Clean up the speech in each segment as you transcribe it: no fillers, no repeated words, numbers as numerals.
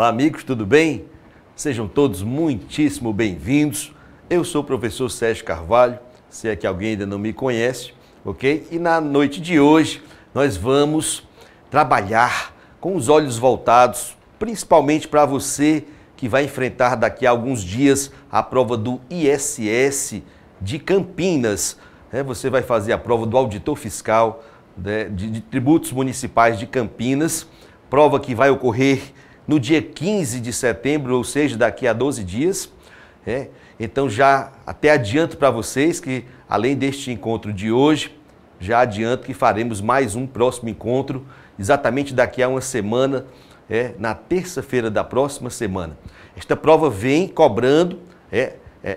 Olá amigos, tudo bem? Sejam todos muitíssimo bem-vindos. Eu sou o professor Sérgio Carvalho, se é que alguém ainda não me conhece, ok? E na noite de hoje nós vamos trabalhar com os olhos voltados, principalmente para você que vai enfrentar daqui a alguns dias a prova do ISS de Campinas. Você vai fazer a prova do auditor fiscal de tributos municipais de Campinas, prova que vai ocorrer no dia 15 de setembro, ou seja, daqui a 12 dias. Então já até adianto para vocês que, além deste encontro de hoje, já adianto que faremos mais um próximo encontro, exatamente daqui a uma semana, na terça-feira da próxima semana. Esta prova vem cobrando...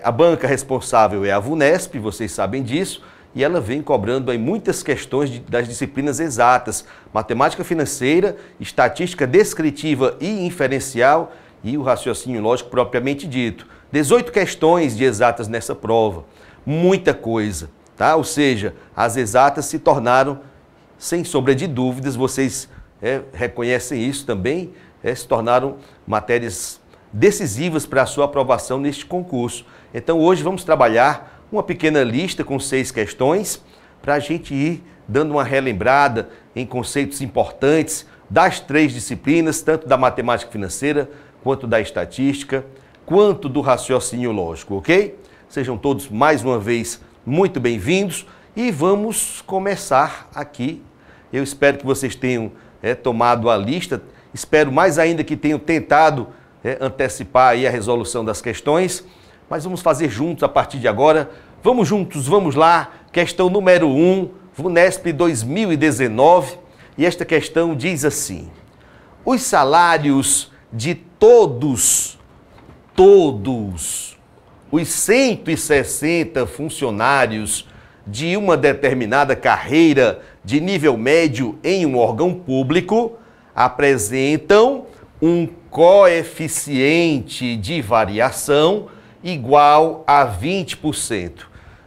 A banca responsável é a VUNESP, vocês sabem disso, e ela vem cobrando aí muitas questões das disciplinas exatas, matemática financeira, estatística descritiva e inferencial e o raciocínio lógico propriamente dito. 18 questões de exatas nessa prova, muita coisa, tá? Ou seja, as exatas se tornaram, sem sombra de dúvidas, vocês reconhecem isso também, se tornaram matérias decisivas para a sua aprovação neste concurso. Então hoje vamos trabalhar uma pequena lista com 6 questões para a gente ir dando uma relembrada em conceitos importantes das 3 disciplinas, tanto da matemática financeira, quanto da estatística, quanto do raciocínio lógico, ok? Sejam todos mais uma vez muito bem-vindos e vamos começar aqui. Eu espero que vocês tenham tomado a lista, espero mais ainda que tenham tentado antecipar aí a resolução das questões, mas vamos fazer juntos a partir de agora. Vamos juntos, vamos lá. Questão número 1, VUNESP 2019, e esta questão diz assim: os salários de todos os 160 funcionários de uma determinada carreira de nível médio em um órgão público apresentam um coeficiente de variação igual a 20%.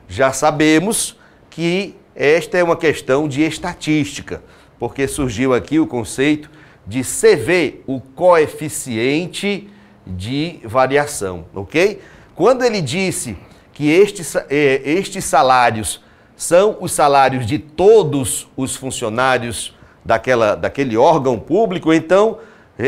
Já sabemos que esta é uma questão de estatística, porque surgiu aqui o conceito de CV, o coeficiente de variação, ok? Quando ele disse que estes salários são os salários de todos os funcionários daquele órgão público, então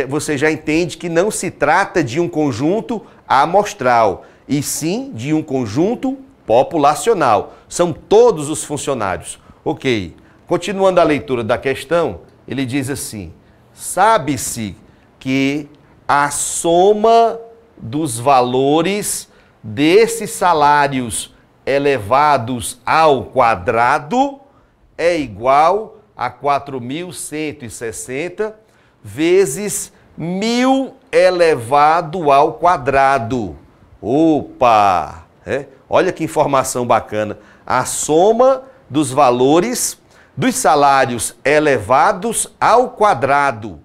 você já entende que não se trata de um conjunto amostral, e sim de um conjunto populacional. São todos os funcionários. Ok. Continuando a leitura da questão, ele diz assim: sabe-se que a soma dos valores desses salários elevados ao quadrado é igual a 4.160 vezes 1.000 elevado ao quadrado. Opa! Olha que informação bacana. A soma dos valores dos salários elevados ao quadrado.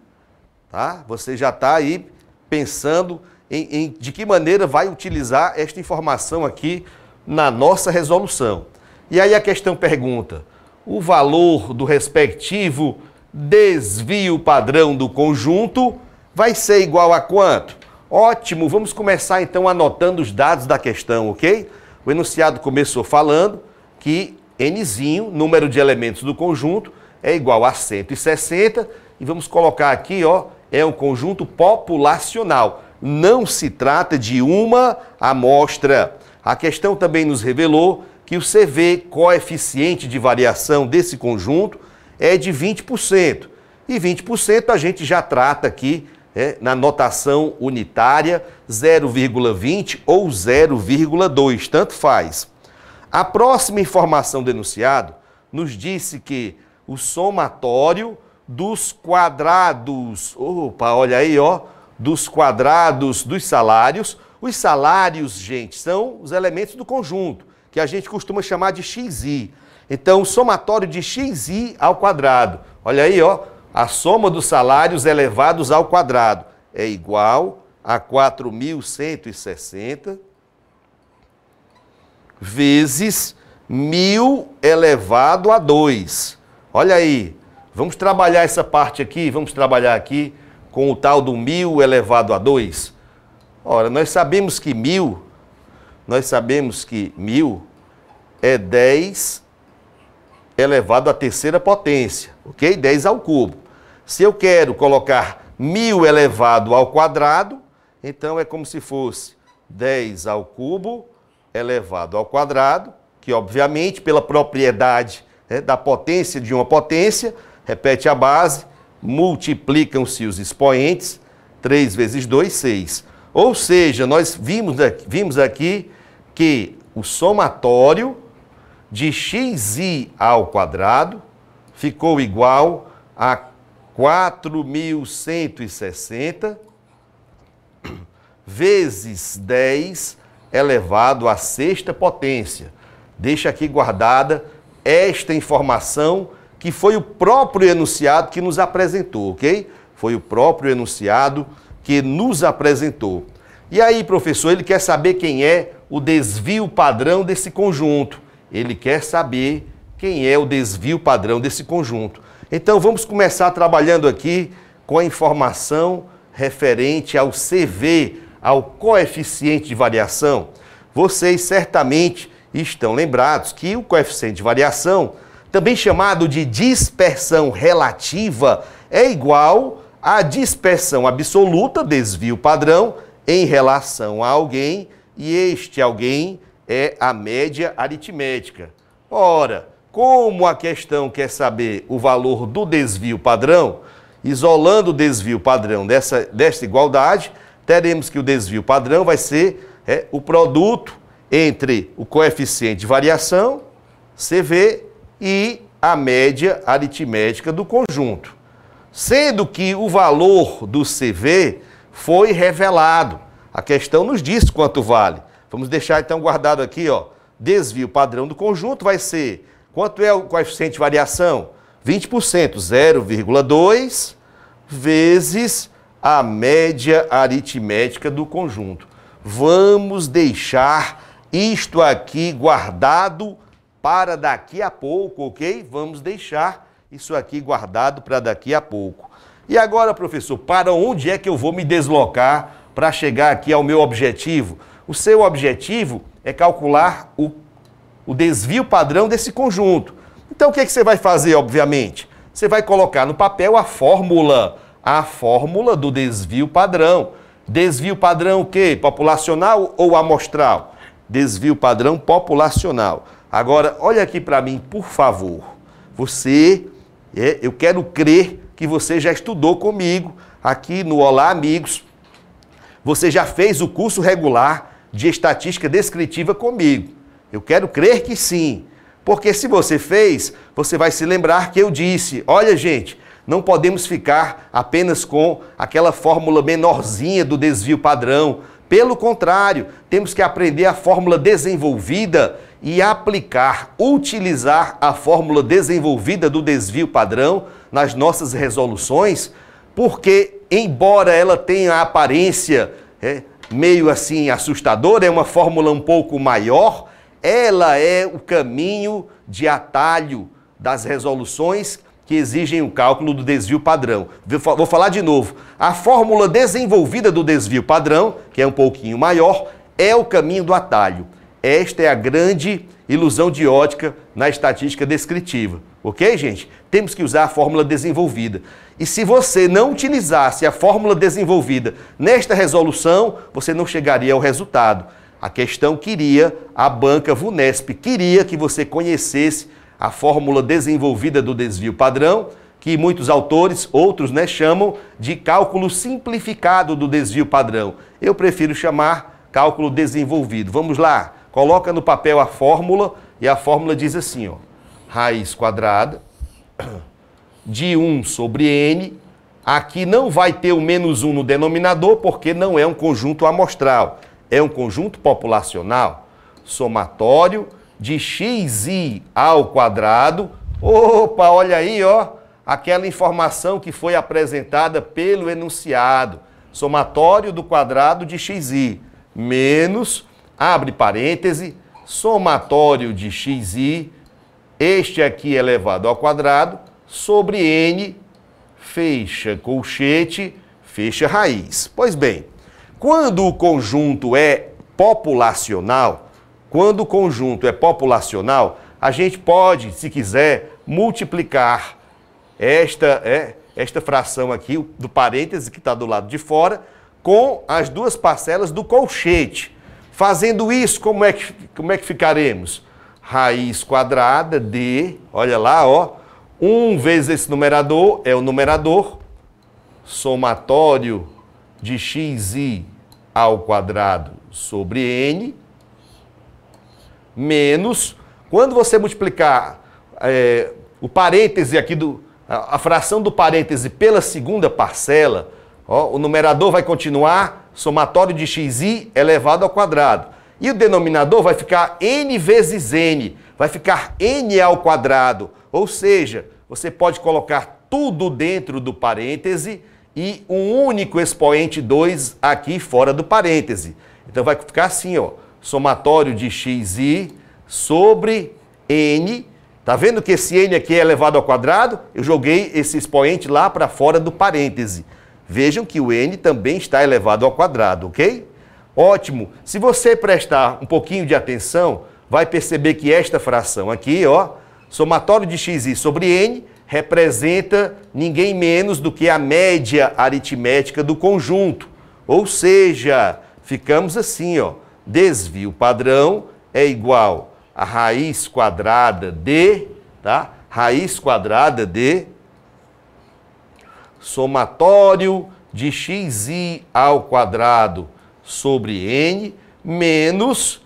Tá? Você já está aí pensando em de que maneira vai utilizar esta informação aqui na nossa resolução. E aí a questão pergunta: o valor do respectivo desvio padrão do conjunto vai ser igual a quanto? Ótimo, vamos começar então anotando os dados da questão, ok? O enunciado começou falando que nzinho, número de elementos do conjunto, é igual a 160, e vamos colocar aqui, ó, é um conjunto populacional, não se trata de uma amostra. A questão também nos revelou que o CV, coeficiente de variação desse conjunto, é de 20%. E 20% a gente já trata aqui na notação unitária, 0,20 ou 0,2, tanto faz. A próxima informação do enunciado nos disse que o somatório dos quadrados, opa, olha aí, ó, dos quadrados dos salários, os salários, gente, são os elementos do conjunto, que a gente costuma chamar de XI. Então, o somatório de XI ao quadrado, olha aí, ó, a soma dos salários elevados ao quadrado é igual a 4.160 vezes 1.000 elevado a 2. Olha aí, vamos trabalhar essa parte aqui, com o tal do 1000 elevado a 2? Ora, nós sabemos que 1000 é 10 elevado à terceira potência, ok? 10 ao cubo. Se eu quero colocar 1000 elevado ao quadrado, então é como se fosse 10 ao cubo elevado ao quadrado, que obviamente pela propriedade, né, da potência de uma potência, repete a base, multiplicam-se os expoentes, 3 vezes 2, 6. Ou seja, nós vimos aqui que o somatório de xi ao quadrado ficou igual a 4.160 vezes 10 elevado à sexta potência. Deixa aqui guardada esta informação que foi o próprio enunciado que nos apresentou, ok? Foi o próprio enunciado que nos apresentou. E aí, professor, ele quer saber quem é o desvio padrão desse conjunto. Ele quer saber quem é o desvio padrão desse conjunto. Então, vamos começar trabalhando aqui com a informação referente ao CV, ao coeficiente de variação. Vocês certamente estão lembrados que o coeficiente de variação, também chamado de dispersão relativa, é igual à dispersão absoluta, desvio padrão, em relação a alguém, e este alguém é a média aritmética. Ora, como a questão quer saber o valor do desvio padrão, isolando o desvio padrão desta igualdade, teremos que o desvio padrão vai ser o produto entre o coeficiente de variação, CV, e a média aritmética do conjunto. Sendo que o valor do CV foi revelado. A questão nos diz quanto vale. Vamos deixar então guardado aqui, ó, desvio padrão do conjunto vai ser, quanto é o coeficiente de variação? 20%, 0,2 vezes a média aritmética do conjunto. Vamos deixar isto aqui guardado para daqui a pouco, ok? Vamos deixar isso aqui guardado para daqui a pouco. E agora, professor, para onde é que eu vou me deslocar para chegar aqui ao meu objetivo? O seu objetivo é calcular o desvio padrão desse conjunto. Então, o que é que você vai fazer, obviamente? Você vai colocar no papel a fórmula do desvio padrão. Desvio padrão o quê? Populacional ou amostral? Desvio padrão populacional. Agora, olha aqui para mim, por favor. Eu quero crer que você já estudou comigo aqui no Olá Amigos. Você já fez o curso regular de estatística descritiva comigo. Eu quero crer que sim. Porque se você fez, você vai se lembrar que eu disse, olha gente, não podemos ficar apenas com aquela fórmula menorzinha do desvio padrão. Pelo contrário, temos que aprender a fórmula desenvolvida e aplicar, utilizar a fórmula desenvolvida do desvio padrão nas nossas resoluções, porque embora ela tenha a aparência meio assim assustadora, é uma fórmula um pouco maior, ela é o caminho de atalho das resoluções que exigem o cálculo do desvio padrão. Vou falar de novo. A fórmula desenvolvida do desvio padrão, que é um pouquinho maior, é o caminho do atalho. Esta é a grande ilusão de ótica na estatística descritiva. Ok, gente? Temos que usar a fórmula desenvolvida. E se você não utilizasse a fórmula desenvolvida nesta resolução, você não chegaria ao resultado. A questão queria, a banca VUNESP queria que você conhecesse a fórmula desenvolvida do desvio padrão, que muitos autores, outros, chamam de cálculo simplificado do desvio padrão. Eu prefiro chamar cálculo desenvolvido. Vamos lá, coloca no papel a fórmula e a fórmula diz assim, ó, raiz quadrada de 1 sobre n, aqui não vai ter o menos 1 no denominador porque não é um conjunto amostral, é um conjunto populacional, somatório de xi ao quadrado. Opa, olha aí, ó, aquela informação que foi apresentada pelo enunciado. Somatório do quadrado de xi menos, abre parêntese, somatório de xi, este aqui elevado ao quadrado, sobre n, fecha colchete, fecha raiz. Pois bem, quando o conjunto é populacional, a gente pode, se quiser, multiplicar esta fração aqui, do parêntese que está do lado de fora, com as duas parcelas do colchete. Fazendo isso, como é que ficaremos? Raiz quadrada de, olha lá, ó, 1 vezes esse numerador é o numerador, somatório de xi ao quadrado sobre n, menos, quando você multiplicar o parêntese aqui, a fração do parêntese pela segunda parcela, ó, o numerador vai continuar somatório de xi elevado ao quadrado. E o denominador vai ficar n vezes n, vai ficar n ao quadrado. Ou seja, você pode colocar tudo dentro do parêntese e um único expoente 2 aqui fora do parêntese. Então vai ficar assim, ó, somatório de xi sobre n. Tá vendo que esse n aqui é elevado ao quadrado? Eu joguei esse expoente lá para fora do parêntese. Vejam que o n também está elevado ao quadrado, ok? Ótimo! Se você prestar um pouquinho de atenção, vai perceber que esta fração aqui, ó, somatório de xi sobre n, representa ninguém menos do que a média aritmética do conjunto. Ou seja, ficamos assim, ó, desvio padrão é igual a raiz quadrada de, tá? Raiz quadrada de somatório de xi ao quadrado sobre n menos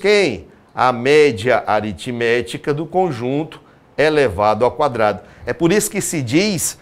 quem? A média aritmética do conjunto elevado ao quadrado. É por isso que se diz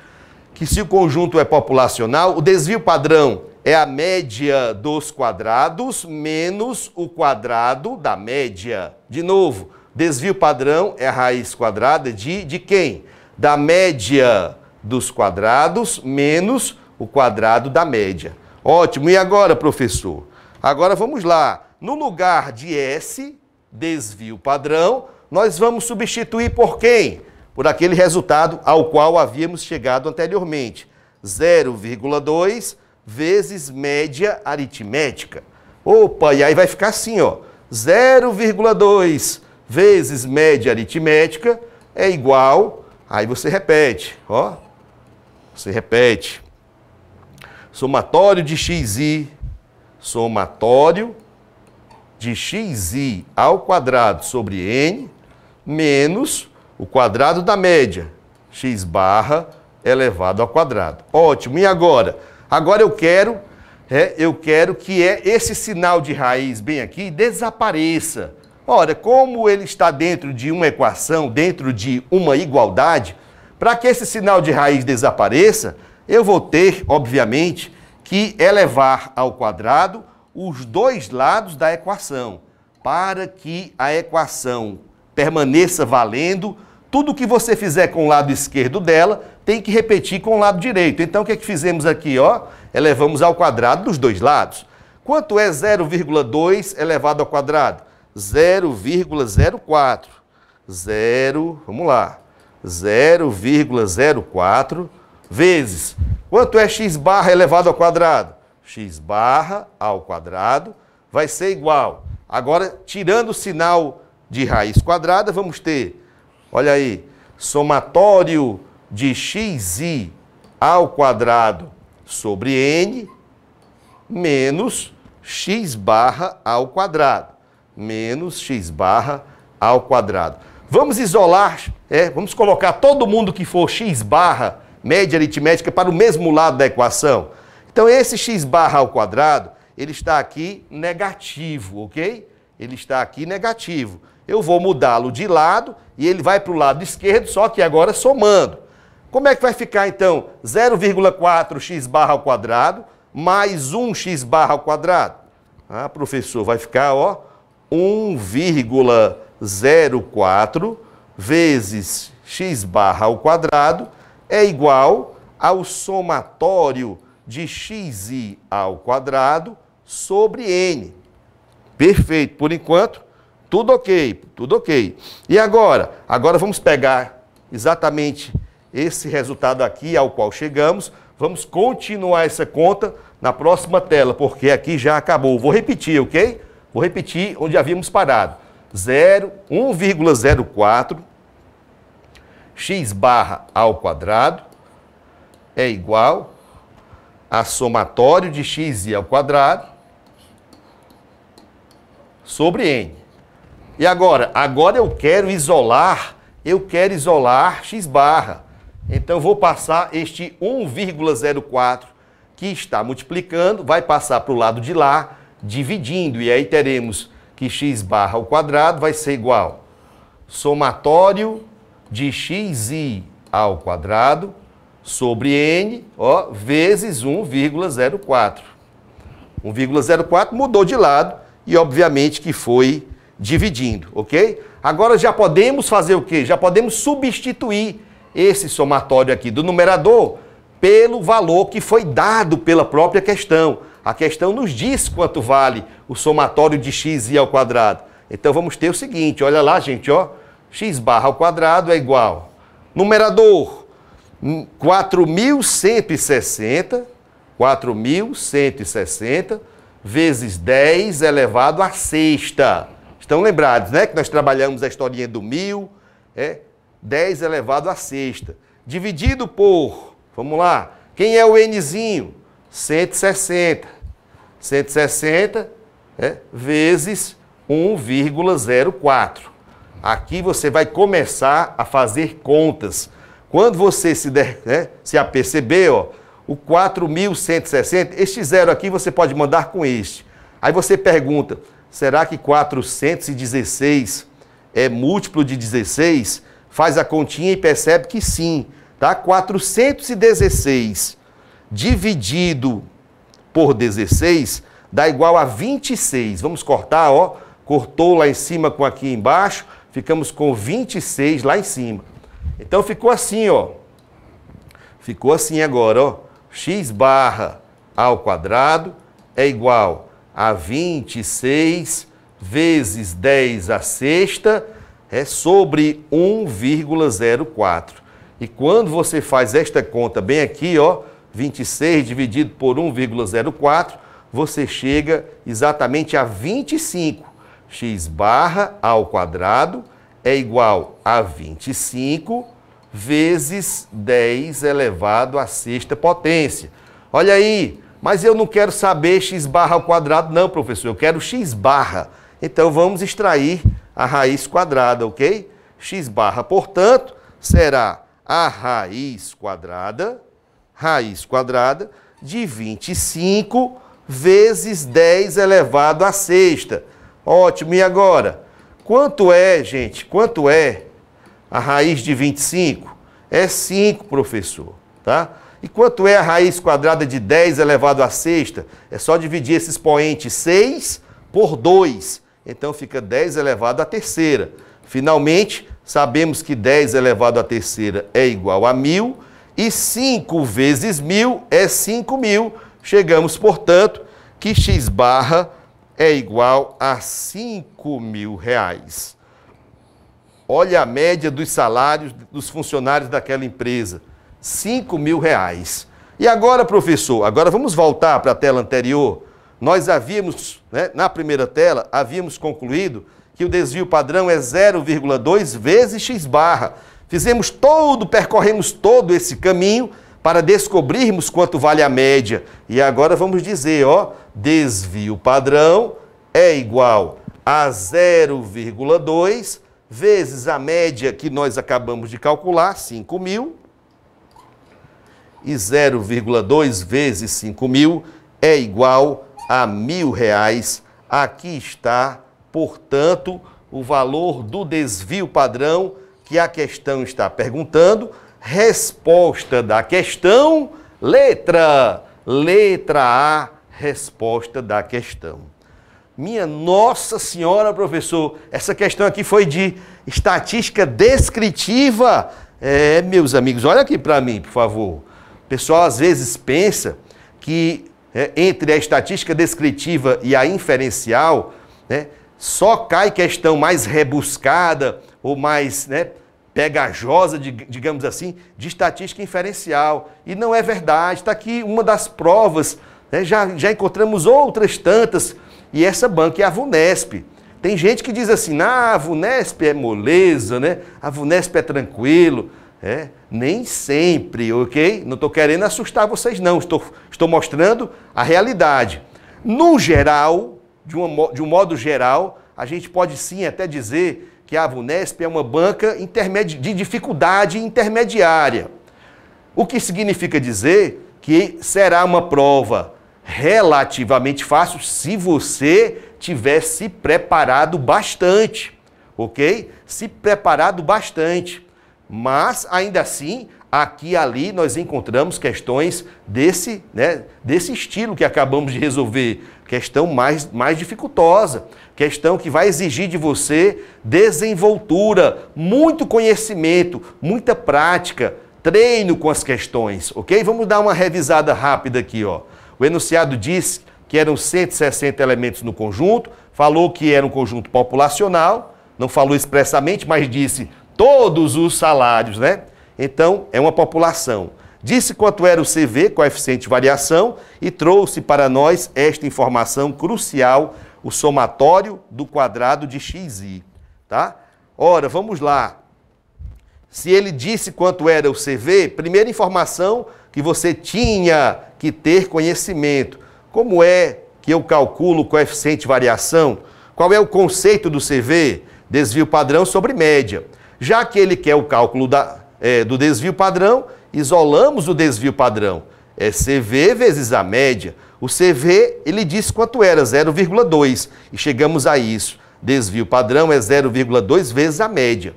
que se o conjunto é populacional, o desvio padrão é a média dos quadrados menos o quadrado da média. De novo, desvio padrão é a raiz quadrada de quem? Da média dos quadrados menos o quadrado da média. Ótimo. E agora, professor? Agora vamos lá. No lugar de S, desvio padrão, nós vamos substituir por quem? Por aquele resultado ao qual havíamos chegado anteriormente. 0,2... vezes média aritmética. Opa, e aí vai ficar assim, ó. 0,2 vezes média aritmética é igual... Aí você repete, ó. Você repete. Somatório de xi, somatório de xi ao quadrado sobre n, menos o quadrado da média, x barra elevado ao quadrado. Ótimo, e agora? Agora eu quero que esse sinal de raiz bem aqui desapareça. Ora, como ele está dentro de uma equação, dentro de uma igualdade, para que esse sinal de raiz desapareça, eu vou ter, obviamente, que elevar ao quadrado os dois lados da equação, para que a equação permaneça valendo. Tudo que você fizer com o lado esquerdo dela, tem que repetir com o lado direito. Então, o que é que fizemos aqui, ó? Elevamos ao quadrado dos dois lados. Quanto é 0,2 elevado ao quadrado? 0,04. Vamos lá. 0,04 vezes. Quanto é x barra elevado ao quadrado? X barra ao quadrado vai ser igual. Agora, tirando o sinal de raiz quadrada, vamos ter... Olha aí, somatório de xi ao quadrado sobre n menos x barra ao quadrado. Menos x barra ao quadrado. Vamos isolar, vamos colocar todo mundo que for x barra, média aritmética, para o mesmo lado da equação. Então esse x barra ao quadrado, ele está aqui negativo, ok? Ele está aqui negativo. Eu vou mudá-lo de lado e ele vai para o lado esquerdo, só que agora somando. Como é que vai ficar, então, 0,4x barra ao quadrado mais 1x barra ao quadrado? Ah, professor, vai ficar, ó, 1,04 vezes x barra ao quadrado é igual ao somatório de xi ao quadrado sobre n. Perfeito, por enquanto... Tudo ok, tudo ok. E agora? Agora vamos pegar exatamente esse resultado aqui ao qual chegamos, Vamos continuar essa conta na próxima tela, porque aqui já acabou. Vou repetir, ok? Vou repetir onde havíamos parado. 1,04 x barra ao quadrado é igual a somatório de xi ao quadrado sobre n. E agora? Agora eu quero isolar x barra. Então eu vou passar este 1,04 que está multiplicando, vai passar para o lado de lá, dividindo, e aí teremos que x barra ao quadrado vai ser igual somatório de xi ao quadrado sobre n, ó, vezes 1,04. 1,04 mudou de lado e obviamente que foi dividindo, ok? Agora já podemos fazer o quê? Já podemos substituir esse somatório aqui do numerador pelo valor que foi dado pela própria questão. A questão nos diz quanto vale o somatório de xi ao quadrado. Então vamos ter o seguinte, olha lá, gente, ó. X barra ao quadrado é igual, numerador, 4.160 vezes 10 elevado à sexta. Estão lembrados, né? Que nós trabalhamos a historinha do 1000, 10 elevado à sexta. Dividido por, vamos lá, quem é o nzinho? 160. 160 vezes 1,04. Aqui você vai começar a fazer contas. Quando você se aperceber, ó, o 4.160, este zero aqui você pode mandar com este. Aí você pergunta, será que 416 é múltiplo de 16? Faz a continha e percebe que sim. Tá? 416 dividido por 16 dá igual a 26. Vamos cortar, ó. Cortou lá em cima com aqui embaixo. Ficamos com 26 lá em cima. Então ficou assim, ó. Ficou assim agora, ó. X barra ao quadrado é igual a 26 vezes 10 à sexta sobre 1,04. E quando você faz esta conta bem aqui, ó, 26 dividido por 1,04, você chega exatamente a 25. X barra ao quadrado é igual a 25 vezes 10 elevado à sexta potência. Olha aí, mas eu não quero saber x barra ao quadrado, não, professor. Eu quero x barra. Então vamos extrair a raiz quadrada, ok? X barra, portanto, será a raiz quadrada de 25 vezes 10 elevado à sexta. Ótimo, e agora? Quanto é, gente? Quanto é a raiz de 25? É 5, professor, tá? E quanto é a raiz quadrada de 10 elevado à sexta? É só dividir esse expoente 6 por 2. Então fica 10 elevado à terceira. Finalmente, sabemos que 10 elevado à terceira é igual a 1000. E 5 vezes 1000 é 5000. Chegamos, portanto, que x barra é igual a 5.000 reais. Olha a média dos salários dos funcionários daquela empresa. 5.000 reais. E agora, professor, agora vamos voltar para a tela anterior. Nós havíamos, na primeira tela, havíamos concluído que o desvio padrão é 0,2 vezes x barra. Percorremos todo esse caminho para descobrirmos quanto vale a média. E agora vamos dizer, ó, desvio padrão é igual a 0,2 vezes a média que nós acabamos de calcular, 5.000, e 0,2 vezes 5.000 é igual a R$1.000. Aqui está, portanto, o valor do desvio padrão que a questão está perguntando. Resposta da questão, letra A, resposta da questão. Minha Nossa Senhora, professor, essa questão aqui foi de estatística descritiva. É, meus amigos, olha aqui para mim, por favor. O pessoal às vezes pensa que entre a estatística descritiva e a inferencial, só cai questão mais rebuscada ou mais pegajosa, digamos assim, de estatística inferencial. E não é verdade. Está aqui uma das provas, né? Já encontramos outras tantas. E essa banca é a VUNESP. Tem gente que diz assim, ah, a VUNESP é moleza, né? A VUNESP é tranquilo. É, nem sempre, ok? Não estou querendo assustar vocês, não. Estou mostrando a realidade. No geral, de um modo geral, a gente pode sim até dizer que a VUNESP é uma banca de dificuldade intermediária. O que significa dizer que será uma prova relativamente fácil se você tiver se preparado bastante, ok? Se preparado bastante. Mas, ainda assim, aqui e ali nós encontramos questões desse estilo que acabamos de resolver. Questão mais dificultosa. Questão que vai exigir de você desenvoltura, muito conhecimento, muita prática, treino com as questões, ok? Vamos dar uma revisada rápida aqui, ó. O enunciado diz que eram 160 elementos no conjunto, falou que era um conjunto populacional, não falou expressamente, mas disse... todos os salários, né? Então, é uma população. Disse quanto era o CV, coeficiente de variação, e trouxe para nós esta informação crucial, o somatório do quadrado de xi, tá? Ora, vamos lá. Se ele disse quanto era o CV, primeira informação que você tinha que ter conhecimento. Como é que eu calculo o coeficiente de variação? Qual é o conceito do CV? Desvio padrão sobre média. Já que ele quer o cálculo do desvio padrão, isolamos o desvio padrão. É CV vezes a média. O CV, ele disse quanto era, 0,2. E chegamos a isso. Desvio padrão é 0,2 vezes a média.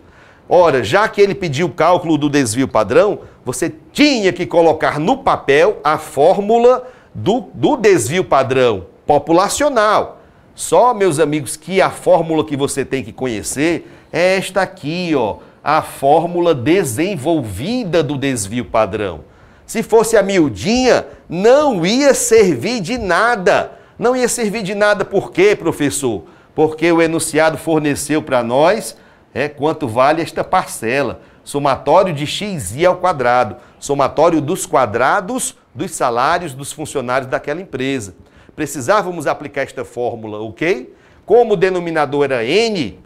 Ora, já que ele pediu o cálculo do desvio padrão, você tinha que colocar no papel a fórmula do desvio padrão populacional. Só, meus amigos, que a fórmula que você tem que conhecer é esta aqui, ó, a fórmula desenvolvida do desvio padrão. Se fosse a miudinha, não ia servir de nada. Não ia servir de nada por quê, professor? Porque o enunciado forneceu para nós quanto vale esta parcela. Somatório de xi ao quadrado. Somatório dos quadrados dos salários dos funcionários daquela empresa. Precisávamos aplicar esta fórmula, ok? Como o denominador era n,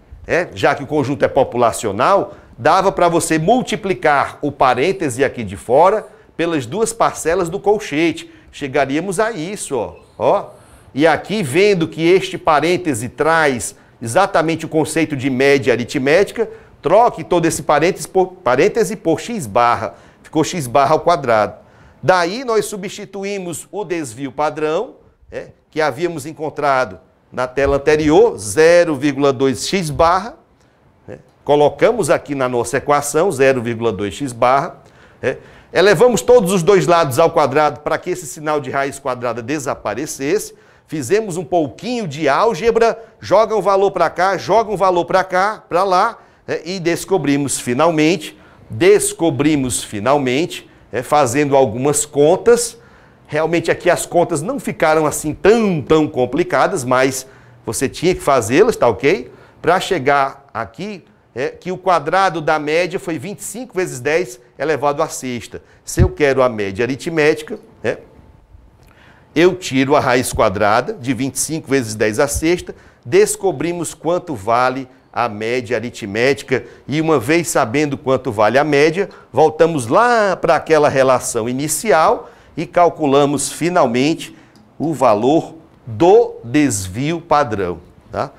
já que o conjunto é populacional, dava para você multiplicar o parêntese aqui de fora pelas duas parcelas do colchete. Chegaríamos a isso, ó. E aqui, vendo que este parêntese traz exatamente o conceito de média aritmética, troque todo esse parêntese por x/. Ficou x/². Daí nós substituímos o desvio padrão, que havíamos encontrado na tela anterior, 0,2x/, colocamos aqui na nossa equação, 0,2x/, elevamos todos os dois lados ao quadrado para que esse sinal de raiz quadrada desaparecesse, fizemos um pouquinho de álgebra, joga um valor para cá, joga um valor para cá, para lá, e descobrimos finalmente, fazendo algumas contas. Realmente aqui as contas não ficaram assim tão complicadas, mas você tinha que fazê-las, tá ok? Para chegar aqui, que o quadrado da média foi 25 vezes 10 elevado à sexta. Se eu quero a média aritmética, eu tiro a raiz quadrada de 25 vezes 10 à sexta, descobrimos quanto vale a média aritmética e, uma vez sabendo quanto vale a média, voltamos lá para aquela relação inicial e calculamos finalmente o valor do desvio padrão. Tá?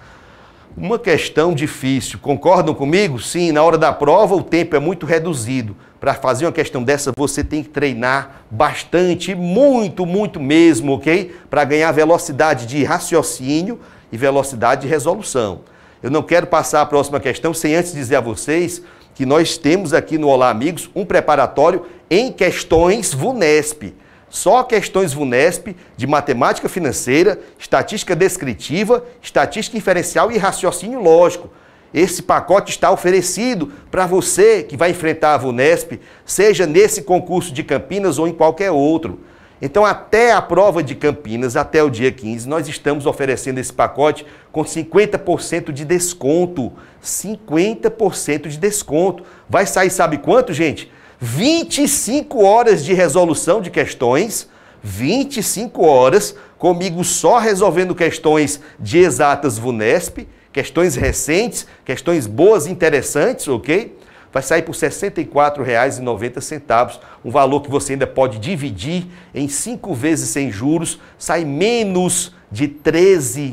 Uma questão difícil, concordam comigo? Sim, na hora da prova o tempo é muito reduzido. Para fazer uma questão dessa você tem que treinar bastante, muito mesmo, ok? Para ganhar velocidade de raciocínio e velocidade de resolução. Eu não quero passar a próxima questão sem antes dizer a vocês que nós temos aqui no Olá Amigos um preparatório em questões VUNESP. Só questões VUNESP de matemática financeira, estatística descritiva, estatística inferencial e raciocínio lógico. Esse pacote está oferecido para você que vai enfrentar a VUNESP, seja nesse concurso de Campinas ou em qualquer outro. Então, até a prova de Campinas, até o dia 15, nós estamos oferecendo esse pacote com 50% de desconto. 50% de desconto. Vai sair sabe quanto, gente? 25 horas de resolução de questões, 25 horas comigo só resolvendo questões de exatas VUNESP, questões recentes, questões boas e interessantes, ok? Vai sair por R$ 64,90, um valor que você ainda pode dividir em 5 vezes sem juros, sai menos de R$ 13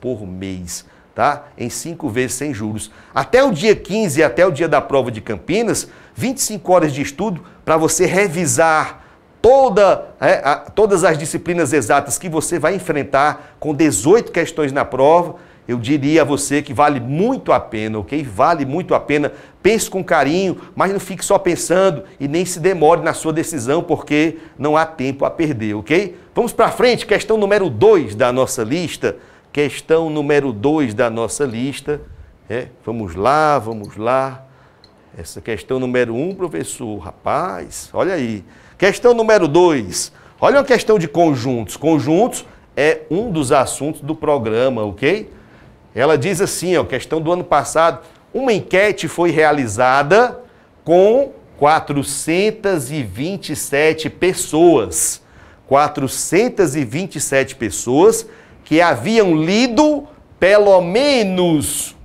por mês. Tá? Em 5 vezes sem juros. Até o dia 15, até o dia da prova de Campinas, 25 horas de estudo para você revisar todas as disciplinas exatas que você vai enfrentar com 18 questões na prova. Eu diria a você que vale muito a pena, ok? Vale muito a pena. Pense com carinho, mas não fique só pensando e nem se demore na sua decisão, porque não há tempo a perder, ok? Vamos para frente, questão número 2 da nossa lista. Questão número 2 da nossa lista. Vamos lá. Essa questão número 1, professor, rapaz, olha aí. Questão número 2. Olha a questão de conjuntos. Conjuntos é um dos assuntos do programa, ok? Ela diz assim, ó, questão do ano passado. Uma enquete foi realizada com 427 pessoas. 427 pessoas que haviam lido pelo menos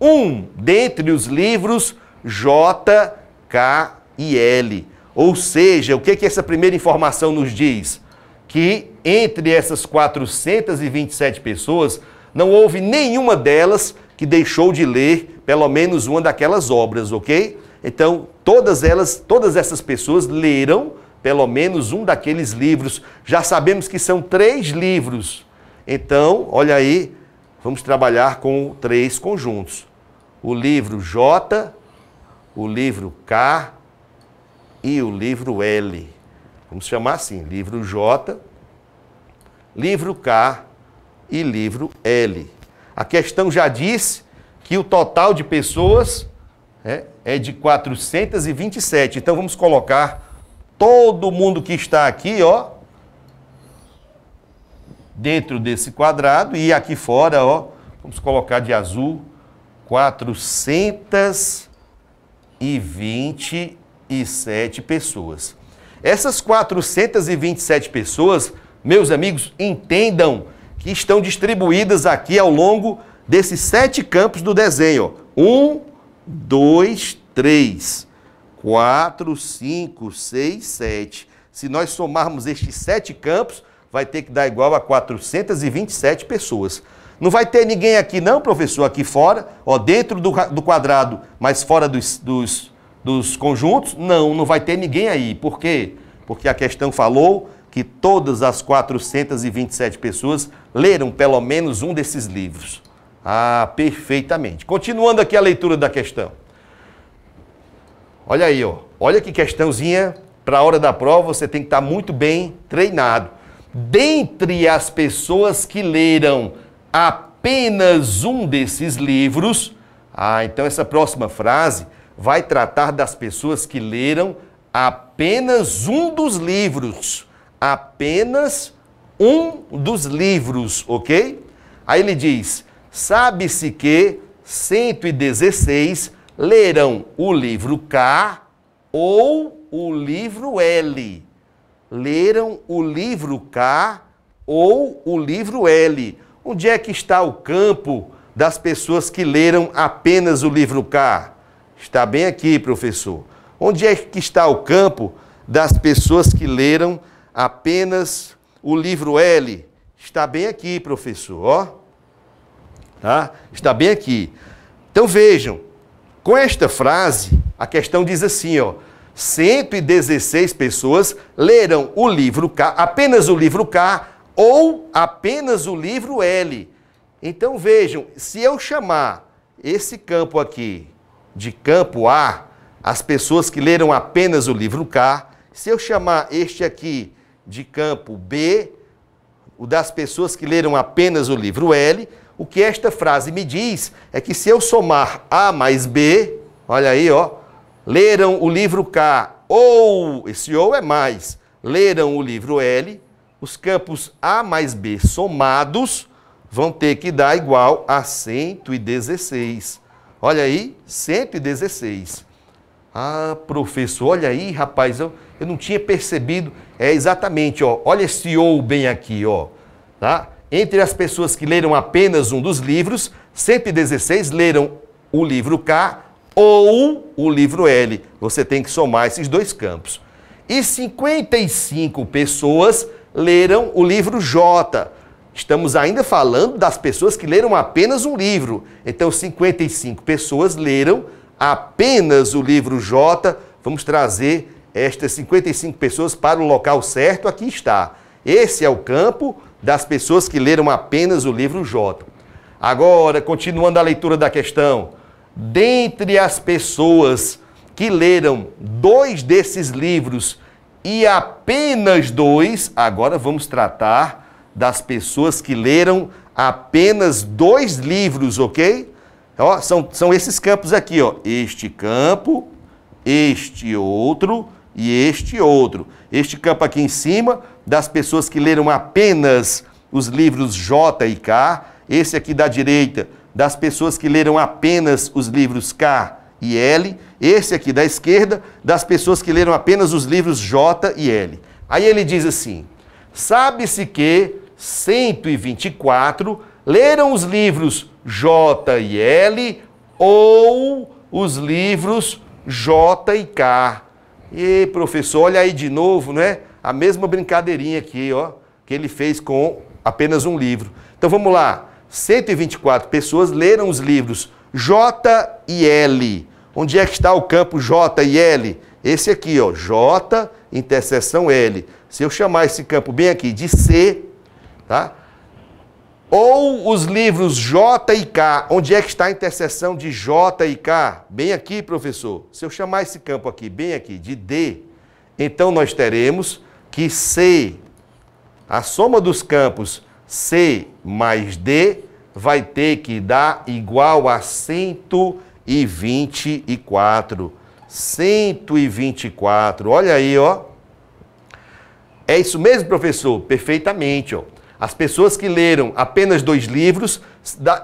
um dentre os livros J, K e L. Ou seja, o que que essa primeira informação nos diz? Que entre essas 427 pessoas, não houve nenhuma delas que deixou de ler pelo menos uma daquelas obras, ok? Então, todas essas pessoas leram pelo menos um daqueles livros. Já sabemos que são 3 livros. Então, olha aí, vamos trabalhar com 3 conjuntos. O livro J, o livro K e o livro L. Vamos chamar assim, livro J, livro K e livro L. A questão já diz que o total de pessoas é de 427. Então, vamos colocar todo mundo que está aqui, ó, dentro desse quadrado e aqui fora, ó, vamos colocar de azul, 427 pessoas. Essas 427 pessoas, meus amigos, entendam que estão distribuídas aqui ao longo desses 7 campos do desenho. 1, 2, 3, 4, 5, 6, 7. Se nós somarmos estes 7 campos, vai ter que dar igual a 427 pessoas. Não vai ter ninguém aqui não, professor, aqui fora, ó, dentro do quadrado, mas fora dos conjuntos? Não, não vai ter ninguém aí. Por quê? Porque a questão falou que todas as 427 pessoas leram pelo menos um desses livros. Ah, perfeitamente. Continuando aqui a leitura da questão. Olha aí, ó. Olha que questãozinha. Para a hora da prova, você tem que estar muito bem treinado. Dentre as pessoas que leram apenas um desses livros, então essa próxima frase vai tratar das pessoas que leram apenas um dos livros. Apenas um dos livros, ok? Aí ele diz, sabe-se que 116 leram o livro K ou o livro L. Leram o livro K ou o livro L. Onde é que está o campo das pessoas que leram apenas o livro K? Está bem aqui, professor. Onde é que está o campo das pessoas que leram apenas o livro L? Está bem aqui, professor. Ó. Tá? Está bem aqui. Então vejam, com esta frase, a questão diz assim, ó. 116 pessoas leram o livro K, apenas o livro K ou apenas o livro L. Então vejam, se eu chamar esse campo aqui de campo A, as pessoas que leram apenas o livro K, se eu chamar este aqui de campo B, o das pessoas que leram apenas o livro L, o que esta frase me diz é que se eu somar A mais B, olha aí, ó, leram o livro K ou, esse ou é mais, leram o livro L, os campos A mais B somados vão ter que dar igual a 116. Olha aí, 116. Ah, professor, olha aí, rapaz, eu não tinha percebido. É exatamente, ó, olha esse ou bem aqui, ó, tá? Entre as pessoas que leram apenas um dos livros, 116 leram o livro K ou o livro L. Você tem que somar esses dois campos. E 55 pessoas leram o livro J. Estamos ainda falando das pessoas que leram apenas um livro. Então, 55 pessoas leram apenas o livro J. Vamos trazer estas 55 pessoas para o local certo. Aqui está. Esse é o campo das pessoas que leram apenas o livro J. Agora, continuando a leitura da questão, dentre as pessoas que leram dois desses livros e apenas dois, agora vamos tratar das pessoas que leram apenas dois livros, ok? Ó, são esses campos aqui, ó. Este campo, este outro e este outro. Este campo aqui em cima, das pessoas que leram apenas os livros J e K. Esse aqui da direita, das pessoas que leram apenas os livros K e L. Esse aqui da esquerda, das pessoas que leram apenas os livros J e L. Aí ele diz assim: sabe-se que 124 leram os livros J e L ou os livros J e K. E professor, olha aí de novo, né? A mesma brincadeirinha aqui, ó, que ele fez com apenas um livro. Então vamos lá. 124 pessoas leram os livros J e L. Onde é que está o campo J e L? Esse aqui, ó, J, interseção L. Se eu chamar esse campo bem aqui de C, tá? Ou os livros J e K, onde é que está a interseção de J e K? Bem aqui, professor. Se eu chamar esse campo aqui, bem aqui, de D, então nós teremos que C, a soma dos campos C mais D, vai ter que dar igual a 124. 124, olha aí, ó. É isso mesmo, professor? Perfeitamente, ó. As pessoas que leram apenas dois livros,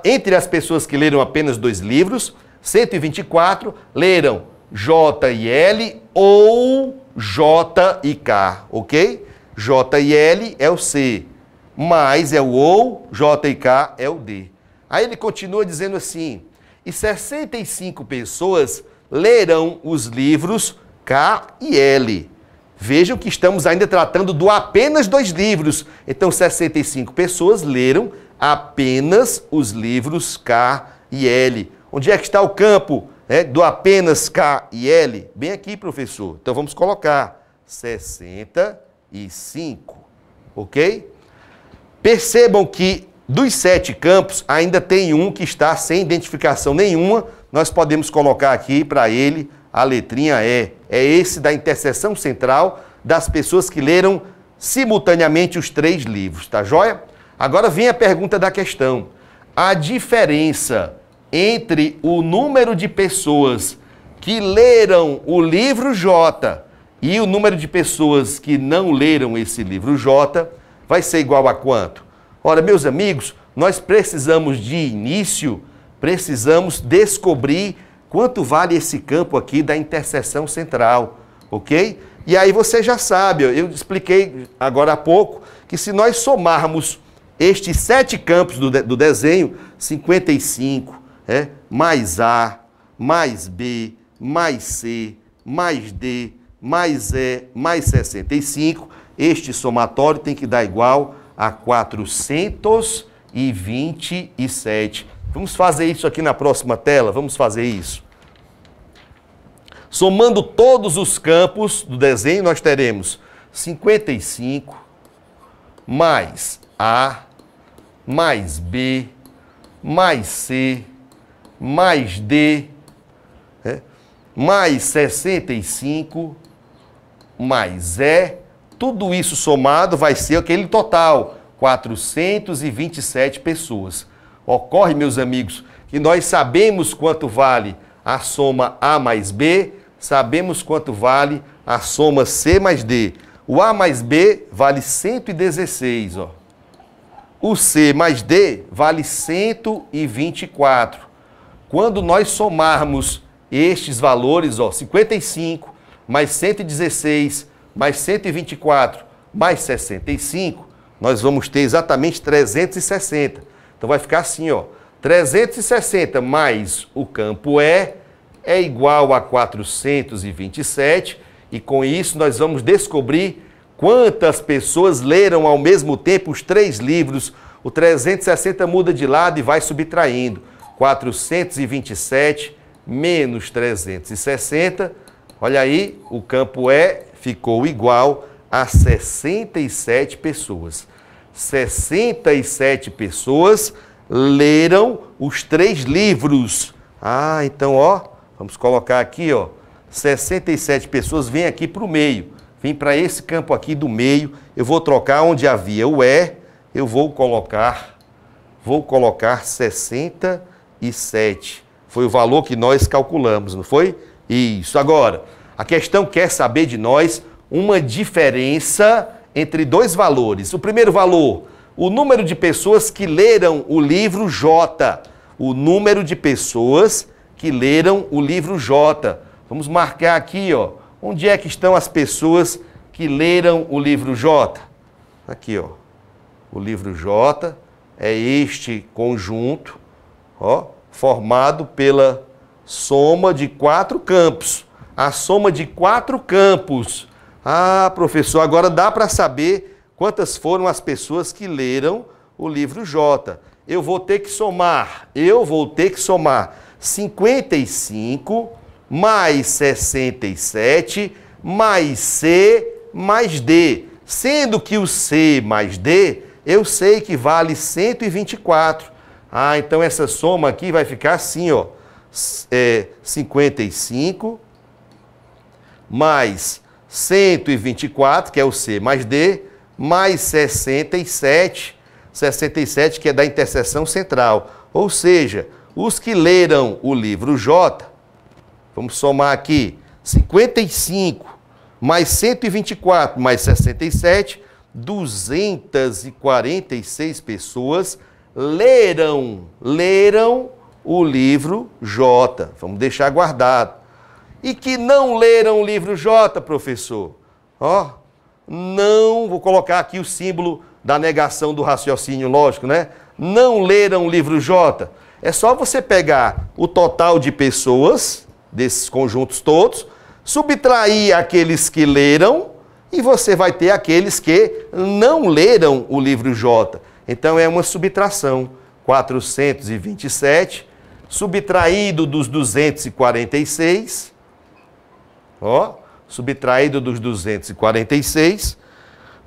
entre as pessoas que leram apenas dois livros, 124 leram J e L ou J e K, ok? J e L é o C, mais é o ou, J e K é o D. Aí ele continua dizendo assim, e 65 pessoas lerão os livros K e L. Vejam que estamos ainda tratando do apenas dois livros. Então, 65 pessoas leram apenas os livros K e L. Onde é que está o campo, né, do apenas K e L? Bem aqui, professor. Então, vamos colocar 65, ok? Percebam que dos 7 campos, ainda tem um que está sem identificação nenhuma. Nós podemos colocar aqui para ele a letrinha E. É esse da interseção central das pessoas que leram simultaneamente os 3 livros, tá joia? Agora vem a pergunta da questão. A diferença entre o número de pessoas que leram o livro J e o número de pessoas que não leram esse livro J vai ser igual a quanto? Ora, meus amigos, nós precisamos de início, precisamos descobrir quanto vale esse campo aqui da interseção central, ok? E aí você já sabe, eu expliquei agora há pouco, que se nós somarmos estes 7 campos do desenho, 55, né, mais A, mais B, mais C, mais D, mais E, mais 65, este somatório tem que dar igual a 427. Vamos fazer isso aqui na próxima tela, vamos fazer isso. Somando todos os campos do desenho, nós teremos 55 mais A, mais B, mais C, mais D, né, mais 65, mais E. Tudo isso somado vai ser aquele total, 427 pessoas. Ocorre, meus amigos, que nós sabemos quanto vale a soma A mais B, sabemos quanto vale a soma C mais D. O A mais B vale 116, ó. O C mais D vale 124. Quando nós somarmos estes valores, ó, 55 mais 116 mais 124 mais 65, nós vamos ter exatamente 360. Então vai ficar assim, ó, 360 mais o campo E é igual a 427, e com isso nós vamos descobrir quantas pessoas leram ao mesmo tempo os três livros. O 360 muda de lado e vai subtraindo. 427 menos 360, olha aí, o campo E ficou igual a 67 pessoas. 67 pessoas leram os três livros. Ah, então, ó, vamos colocar aqui, ó, 67 pessoas vêm aqui para o meio, vem para esse campo aqui do meio. Eu vou trocar onde havia o E, eu vou colocar 67. Foi o valor que nós calculamos, não foi? Isso. Agora, a questão quer saber de nós uma diferença entre dois valores. O primeiro valor, o número de pessoas que leram o livro J. O número de pessoas que leram o livro J. Vamos marcar aqui, ó. Onde é que estão as pessoas que leram o livro J? Aqui, ó. O livro J é este conjunto, ó, formado pela soma de 4 campos. A soma de 4 campos. Ah, professor, agora dá para saber quantas foram as pessoas que leram o livro J. Eu vou ter que somar 55 mais 67 mais C mais D. Sendo que o C mais D, eu sei que vale 124. Ah, então essa soma aqui vai ficar assim, ó. 55 mais 124, que é o C mais D, mais 67. 67, que é da interseção central. Ou seja, os que leram o livro J, vamos somar aqui, 55 mais 124 mais 67, 246 pessoas leram o livro J. Vamos deixar guardado. E que não leram o livro J, professor? Ó, não, vou colocar aqui o símbolo da negação do raciocínio lógico, né? Não leram o livro J. É só você pegar o total de pessoas, desses conjuntos todos, subtrair aqueles que leram, e você vai ter aqueles que não leram o livro J. Então é uma subtração. 427 subtraído dos 246, ó, subtraído dos 246,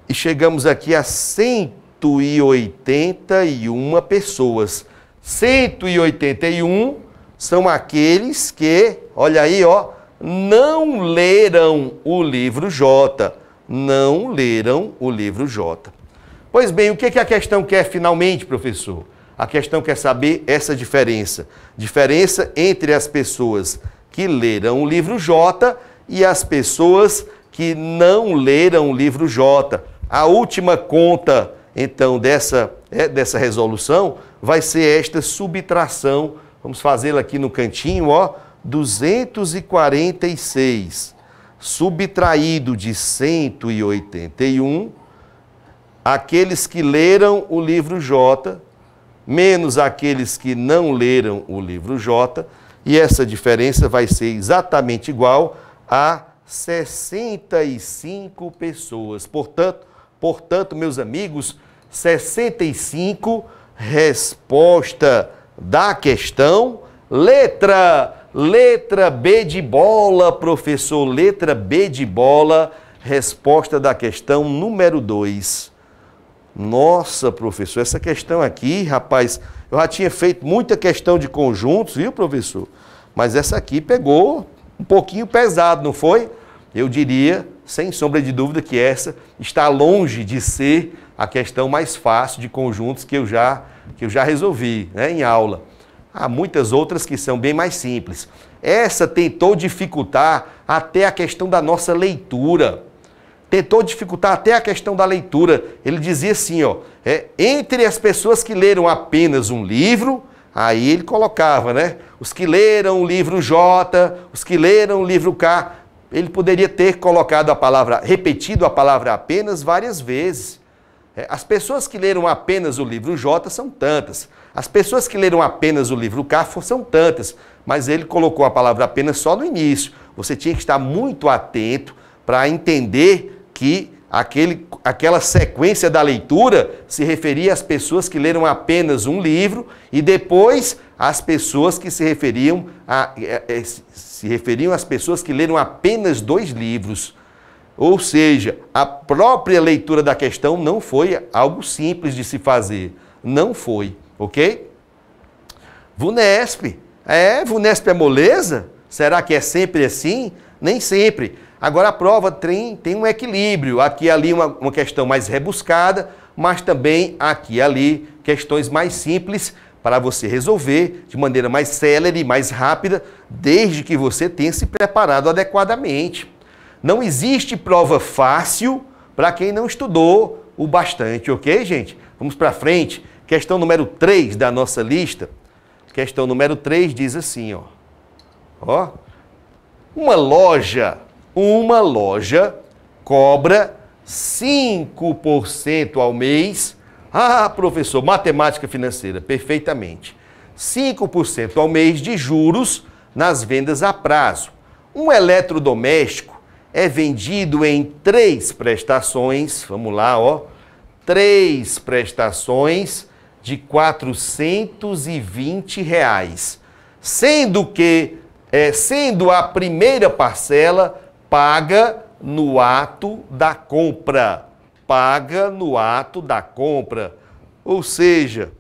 e chegamos aqui a 181 pessoas. 181 são aqueles que, olha aí, ó, não leram o livro J. Não leram o livro J. Pois bem, o que a questão quer finalmente, professor? A questão quer saber essa diferença. Diferença entre as pessoas que leram o livro J e as pessoas que não leram o livro J. A última conta, então, dessa resolução vai ser esta subtração. Vamos fazê-la aqui no cantinho, ó. 246 subtraído de 181, aqueles que leram o livro J, menos aqueles que não leram o livro J, e essa diferença vai ser exatamente igual a 65 pessoas. Portanto, meus amigos, 65, resposta da questão, letra B de bola, professor, letra B de bola, resposta da questão número 2. Nossa, professor, essa questão aqui, rapaz, eu já tinha feito muita questão de conjuntos, viu, professor? Mas essa aqui pegou um pouquinho pesado, não foi? Eu diria, sem sombra de dúvida, que essa está longe de ser a questão mais fácil de conjuntos que eu já resolvi, né, em aula. Há muitas outras que são bem mais simples. Essa tentou dificultar até a questão da nossa leitura. tentou dificultar até a questão da leitura. Ele dizia assim, ó, entre as pessoas que leram apenas um livro, aí ele colocava, né? Os que leram o livro J, os que leram o livro K. Ele poderia ter colocado a palavra, repetido a palavra apenas várias vezes. As pessoas que leram apenas o livro J são tantas. As pessoas que leram apenas o livro K são tantas. Mas ele colocou a palavra apenas só no início. Você tinha que estar muito atento para entender que aquela sequência da leitura se referia às pessoas que leram apenas um livro e depois às pessoas que se referiam às pessoas que leram apenas dois livros. Ou seja, a própria leitura da questão não foi algo simples de se fazer. Não foi, ok? VUNESP. VUNESP é moleza? Será que é sempre assim? Nem sempre. Agora a prova tem um equilíbrio, aqui e ali uma questão mais rebuscada, mas também aqui e ali questões mais simples para você resolver de maneira mais célere, mais rápida, desde que você tenha se preparado adequadamente. Não existe prova fácil para quem não estudou o bastante, ok, gente? Vamos para frente. Questão número 3 da nossa lista. Questão número 3 diz assim, ó. Uma loja cobra 5% ao mês. Ah, professor, matemática financeira, perfeitamente. 5% ao mês de juros nas vendas a prazo. Um eletrodoméstico é vendido em 3 prestações, vamos lá, ó. 3 prestações de R$ 420, sendo a primeira parcela paga no ato da compra. Paga no ato da compra. Ou seja,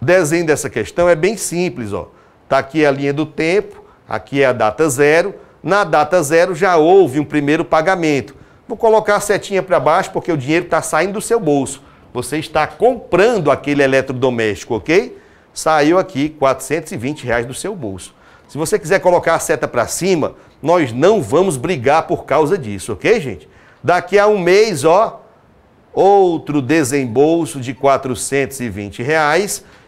o desenho dessa questão é bem simples, ó. Tá aqui a linha do tempo, aqui é a data zero. Na data zero já houve um primeiro pagamento. Vou colocar a setinha para baixo porque o dinheiro está saindo do seu bolso. Você está comprando aquele eletrodoméstico, ok? Saiu aqui R$ 420 do seu bolso. Se você quiser colocar a seta para cima, nós não vamos brigar por causa disso, ok, gente? Daqui a um mês, ó, outro desembolso de R$ 420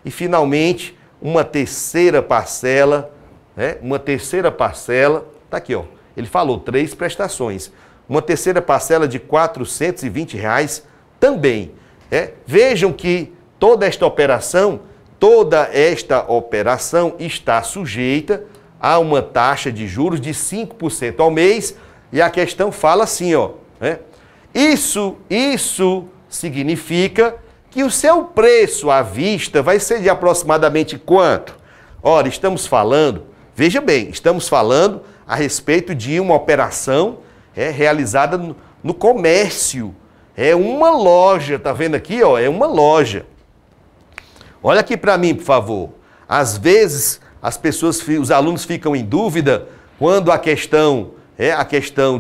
e, finalmente, uma terceira parcela, né? Uma terceira parcela, tá aqui, ó, ele falou 3 prestações. Uma terceira parcela de R$ 420 também. Vejam que toda esta operação está sujeita a uma taxa de juros de 5% ao mês e a questão fala assim, ó, né? Isso significa que o seu preço à vista vai ser de aproximadamente quanto? Ora, estamos falando, veja bem, estamos falando a respeito de uma operação realizada no comércio. É uma loja, tá vendo aqui, ó, é uma loja. Olha aqui para mim, por favor. Às vezes, os alunos ficam em dúvida quando a questão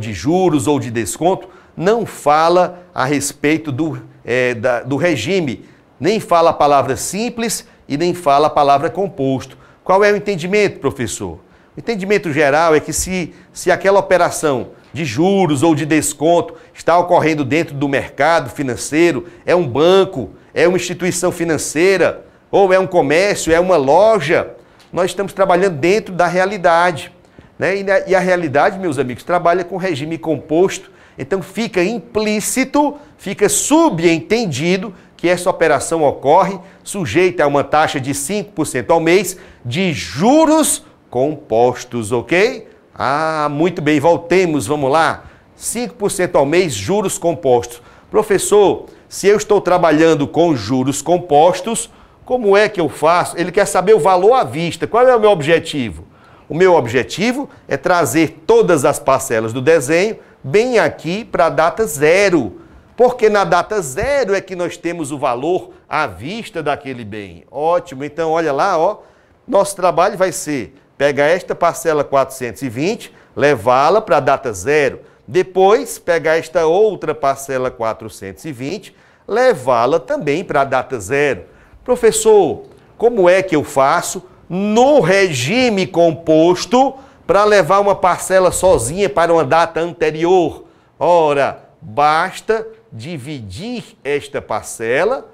de juros ou de desconto não fala a respeito do regime. Nem fala a palavra simples e nem fala a palavra composto. Qual é o entendimento, professor? O entendimento geral é que se aquela operação de juros ou de desconto está ocorrendo dentro do mercado financeiro, é um banco, é uma instituição financeira, ou é um comércio, é uma loja. Nós estamos trabalhando dentro da realidade, né? E a realidade, meus amigos, trabalha com regime composto. Então fica implícito, fica subentendido que essa operação ocorre sujeita a uma taxa de 5% ao mês de juros compostos, ok? Ah, muito bem, voltemos, vamos lá. 5% ao mês, juros compostos. Professor, se eu estou trabalhando com juros compostos, como é que eu faço? Ele quer saber o valor à vista. Qual é o meu objetivo? O meu objetivo é trazer todas as parcelas do desenho bem aqui para a data zero. Porque na data zero é que nós temos o valor à vista daquele bem. Ótimo, então olha lá, ó. Nosso trabalho vai ser pegar esta parcela 420, levá-la para a data zero. Depois, pegar esta outra parcela 420, levá-la também para a data zero. Professor, como é que eu faço no regime composto para levar uma parcela sozinha para uma data anterior? Ora, Basta dividir esta parcela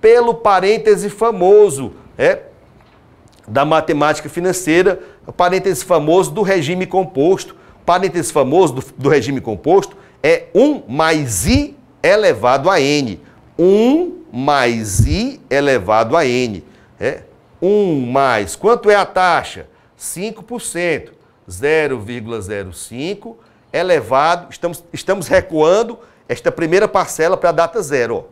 pelo parêntese famoso da matemática financeira, parêntese famoso do regime composto. Parêntese famoso do regime composto é 1 mais i elevado a n. 1 mais i elevado a n. 1 mais, quanto é a taxa? 5%. 0,05 elevado, estamos recuando esta primeira parcela para a data zero.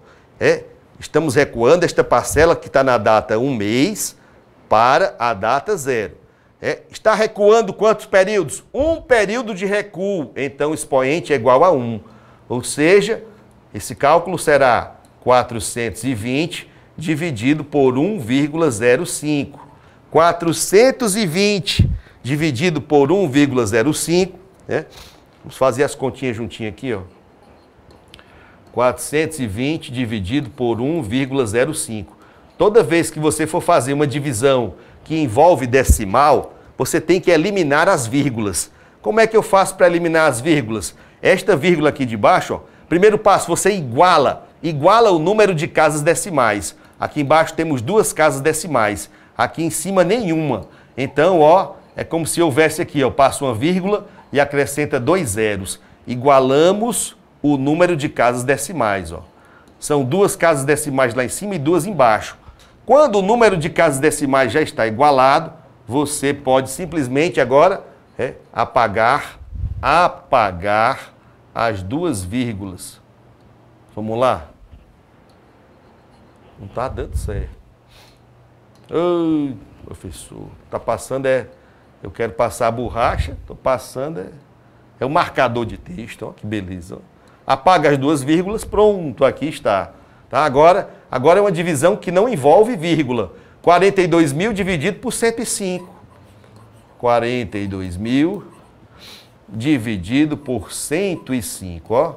Estamos recuando esta parcela que está na data 1 mês para a data zero. Está recuando quantos períodos? Um período de recuo. Então, o expoente é igual a 1. Ou seja, esse cálculo será 420 dividido por 1,05. 420 dividido por 1,05, Vamos fazer as continhas juntinhas aqui, ó. 420 dividido por 1,05. Toda vez que você for fazer uma divisão que envolve decimal, você tem que eliminar as vírgulas. Como é que eu faço para eliminar as vírgulas? Esta vírgula aqui de baixo, ó, primeiro passo, você iguala o número de casas decimais. Aqui embaixo temos 2 casas decimais, aqui em cima nenhuma. Então, ó, é como se houvesse aqui, ó, passo uma vírgula e acrescenta 2 zeros. Igualamos o número de casas decimais, ó. São 2 casas decimais lá em cima e 2 embaixo. Quando o número de casas decimais já está igualado, você pode simplesmente agora apagar as 2 vírgulas. Vamos lá? Não está dando certo. Ai, professor, está passando eu quero passar a borracha, estou passando é o marcador de texto, ó, que beleza. Ó. Apaga as 2 vírgulas, pronto, aqui está. Tá? Agora é uma divisão que não envolve vírgula. 42.000 dividido por 105. 42.000 dividido por 105. Ó.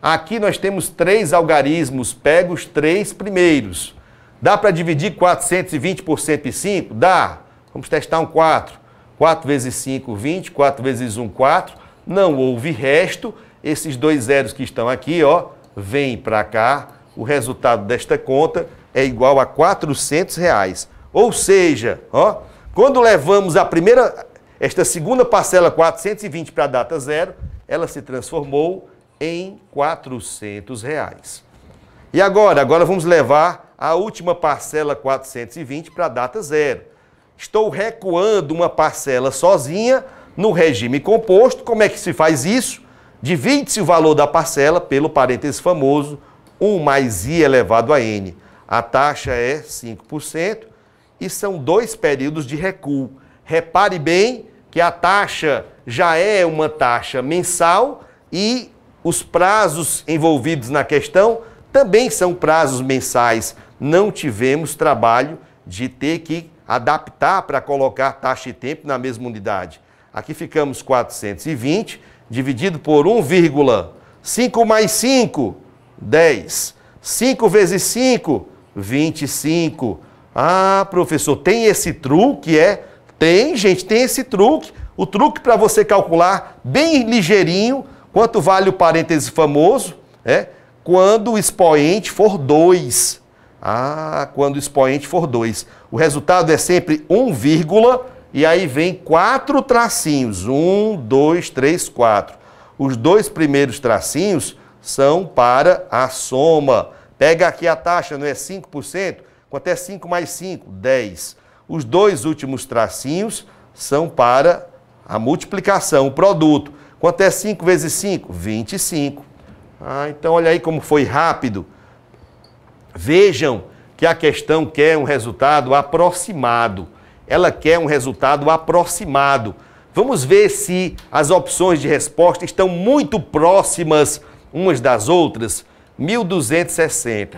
Aqui nós temos 3 algarismos, pega os 3 primeiros. Dá para dividir 420 por 105? Dá. Vamos testar um 4. 4 vezes 5, 20. 4 vezes 1, 4. Não houve resto. Esses 2 zeros que estão aqui, ó, vêm para cá. O resultado desta conta é igual a R$400. Ou seja, ó, quando levamos esta segunda parcela 420 para a data zero, ela se transformou em R$400. E agora vamos levar a última parcela 420 para a data zero. Estou recuando uma parcela sozinha no regime composto. Como é que se faz isso? Divide-se o valor da parcela pelo parêntese famoso, 1 mais i elevado a n. A taxa é 5% e são 2 períodos de recuo. Repare bem que a taxa já é uma taxa mensal e os prazos envolvidos na questão também são prazos mensais. Não tivemos trabalho de ter que adaptar para colocar taxa e tempo na mesma unidade. Aqui ficamos 420 dividido por 1, 5 mais 5... 10. 5 vezes 5, 25. Ah, professor, tem esse truque, é? Tem, gente, tem esse truque. O truque para você calcular bem ligeirinho quanto vale o parêntese famoso é quando o expoente for 2. Ah, quando o expoente for 2. O resultado é sempre 1, e aí vem 4 tracinhos. 1, 2, 3, 4. Os 2 primeiros tracinhos são para a soma. Pega aqui a taxa, não é 5%? Quanto é 5 mais 5? 10. Os 2 últimos tracinhos são para a multiplicação, o produto. Quanto é 5 vezes 5? 25. Ah, então olha aí como foi rápido. Vejam que a questão quer um resultado aproximado. Ela quer um resultado aproximado. Vamos ver se as opções de resposta estão muito próximas umas das outras. 1.260,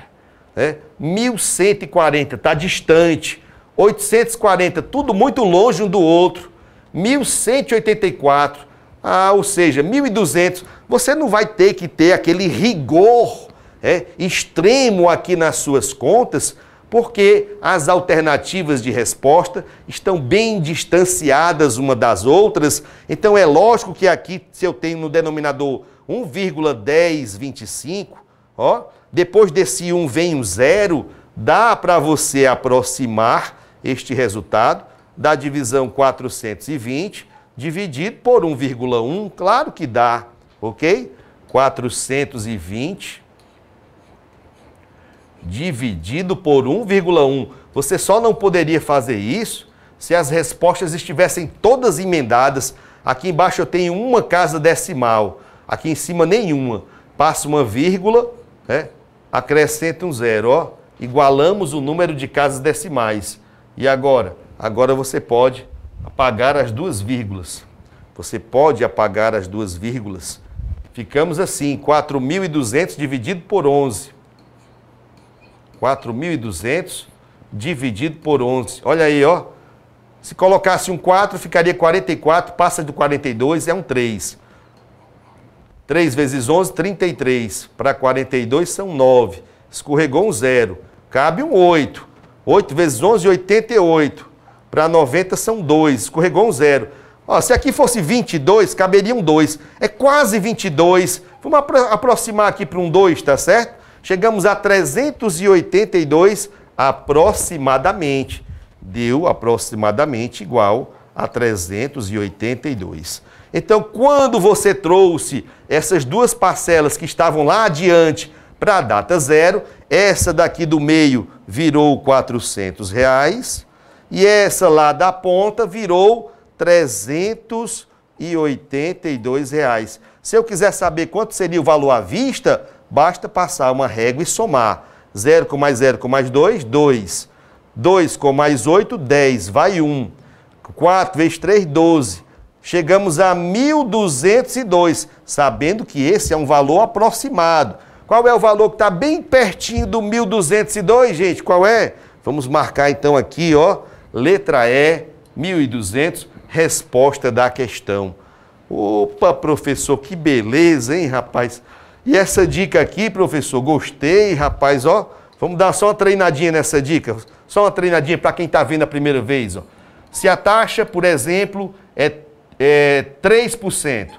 né? 1.140, está distante. 840, tudo muito longe um do outro. 1.184, ah, ou seja, 1.200. Você não vai ter que ter aquele rigor extremo aqui nas suas contas, porque as alternativas de resposta estão bem distanciadas uma das outras. Então é lógico que aqui, se eu tenho no denominador 1,1025, ó, depois desse 1 vem um zero, dá para você aproximar este resultado da divisão 420 dividido por 1,1, claro que dá, ok? 420 dividido por 1,1. Você só não poderia fazer isso se as respostas estivessem todas emendadas. Aqui embaixo eu tenho uma casa decimal, aqui em cima nenhuma. Passa uma vírgula, né? Acrescenta um zero, ó. Igualamos o número de casas decimais. E agora? Agora você pode apagar as duas vírgulas. Você pode apagar as duas vírgulas. Ficamos assim, 4.200 dividido por 11. 4.200 dividido por 11. Olha aí, ó. Se colocasse um 4, ficaria 44, passa do 42, é um 3. 3 vezes 11, 33. Para 42 são 9. Escorregou um 0. Cabe um 8. 8 vezes 11, 88. Para 90 são 2. Escorregou um 0. Ó, se aqui fosse 22, caberia um 2. É quase 22. Vamos aproximar aqui para um 2, tá certo? Chegamos a 382 aproximadamente. Deu aproximadamente igual a 382. Então, quando você trouxe essas duas parcelas que estavam lá adiante para a data zero, essa daqui do meio virou R$400 e essa lá da ponta virou R$382. Se eu quiser saber quanto seria o valor à vista, basta passar uma régua e somar. 0 com mais 2, 2. 2 com mais 8, 10. Vai 1. 4 vezes 3, 12. Chegamos a 1.202, sabendo que esse é um valor aproximado. Qual é o valor que está bem pertinho do 1.202, gente? Qual é? Vamos marcar então aqui, ó. Letra E, 1.200, resposta da questão. Opa, professor, que beleza, hein, rapaz? E essa dica aqui, professor, gostei, rapaz, ó. Vamos dar só uma treinadinha nessa dica. Só uma treinadinha para quem está vendo a primeira vez, ó. Se a taxa, por exemplo, é 3%.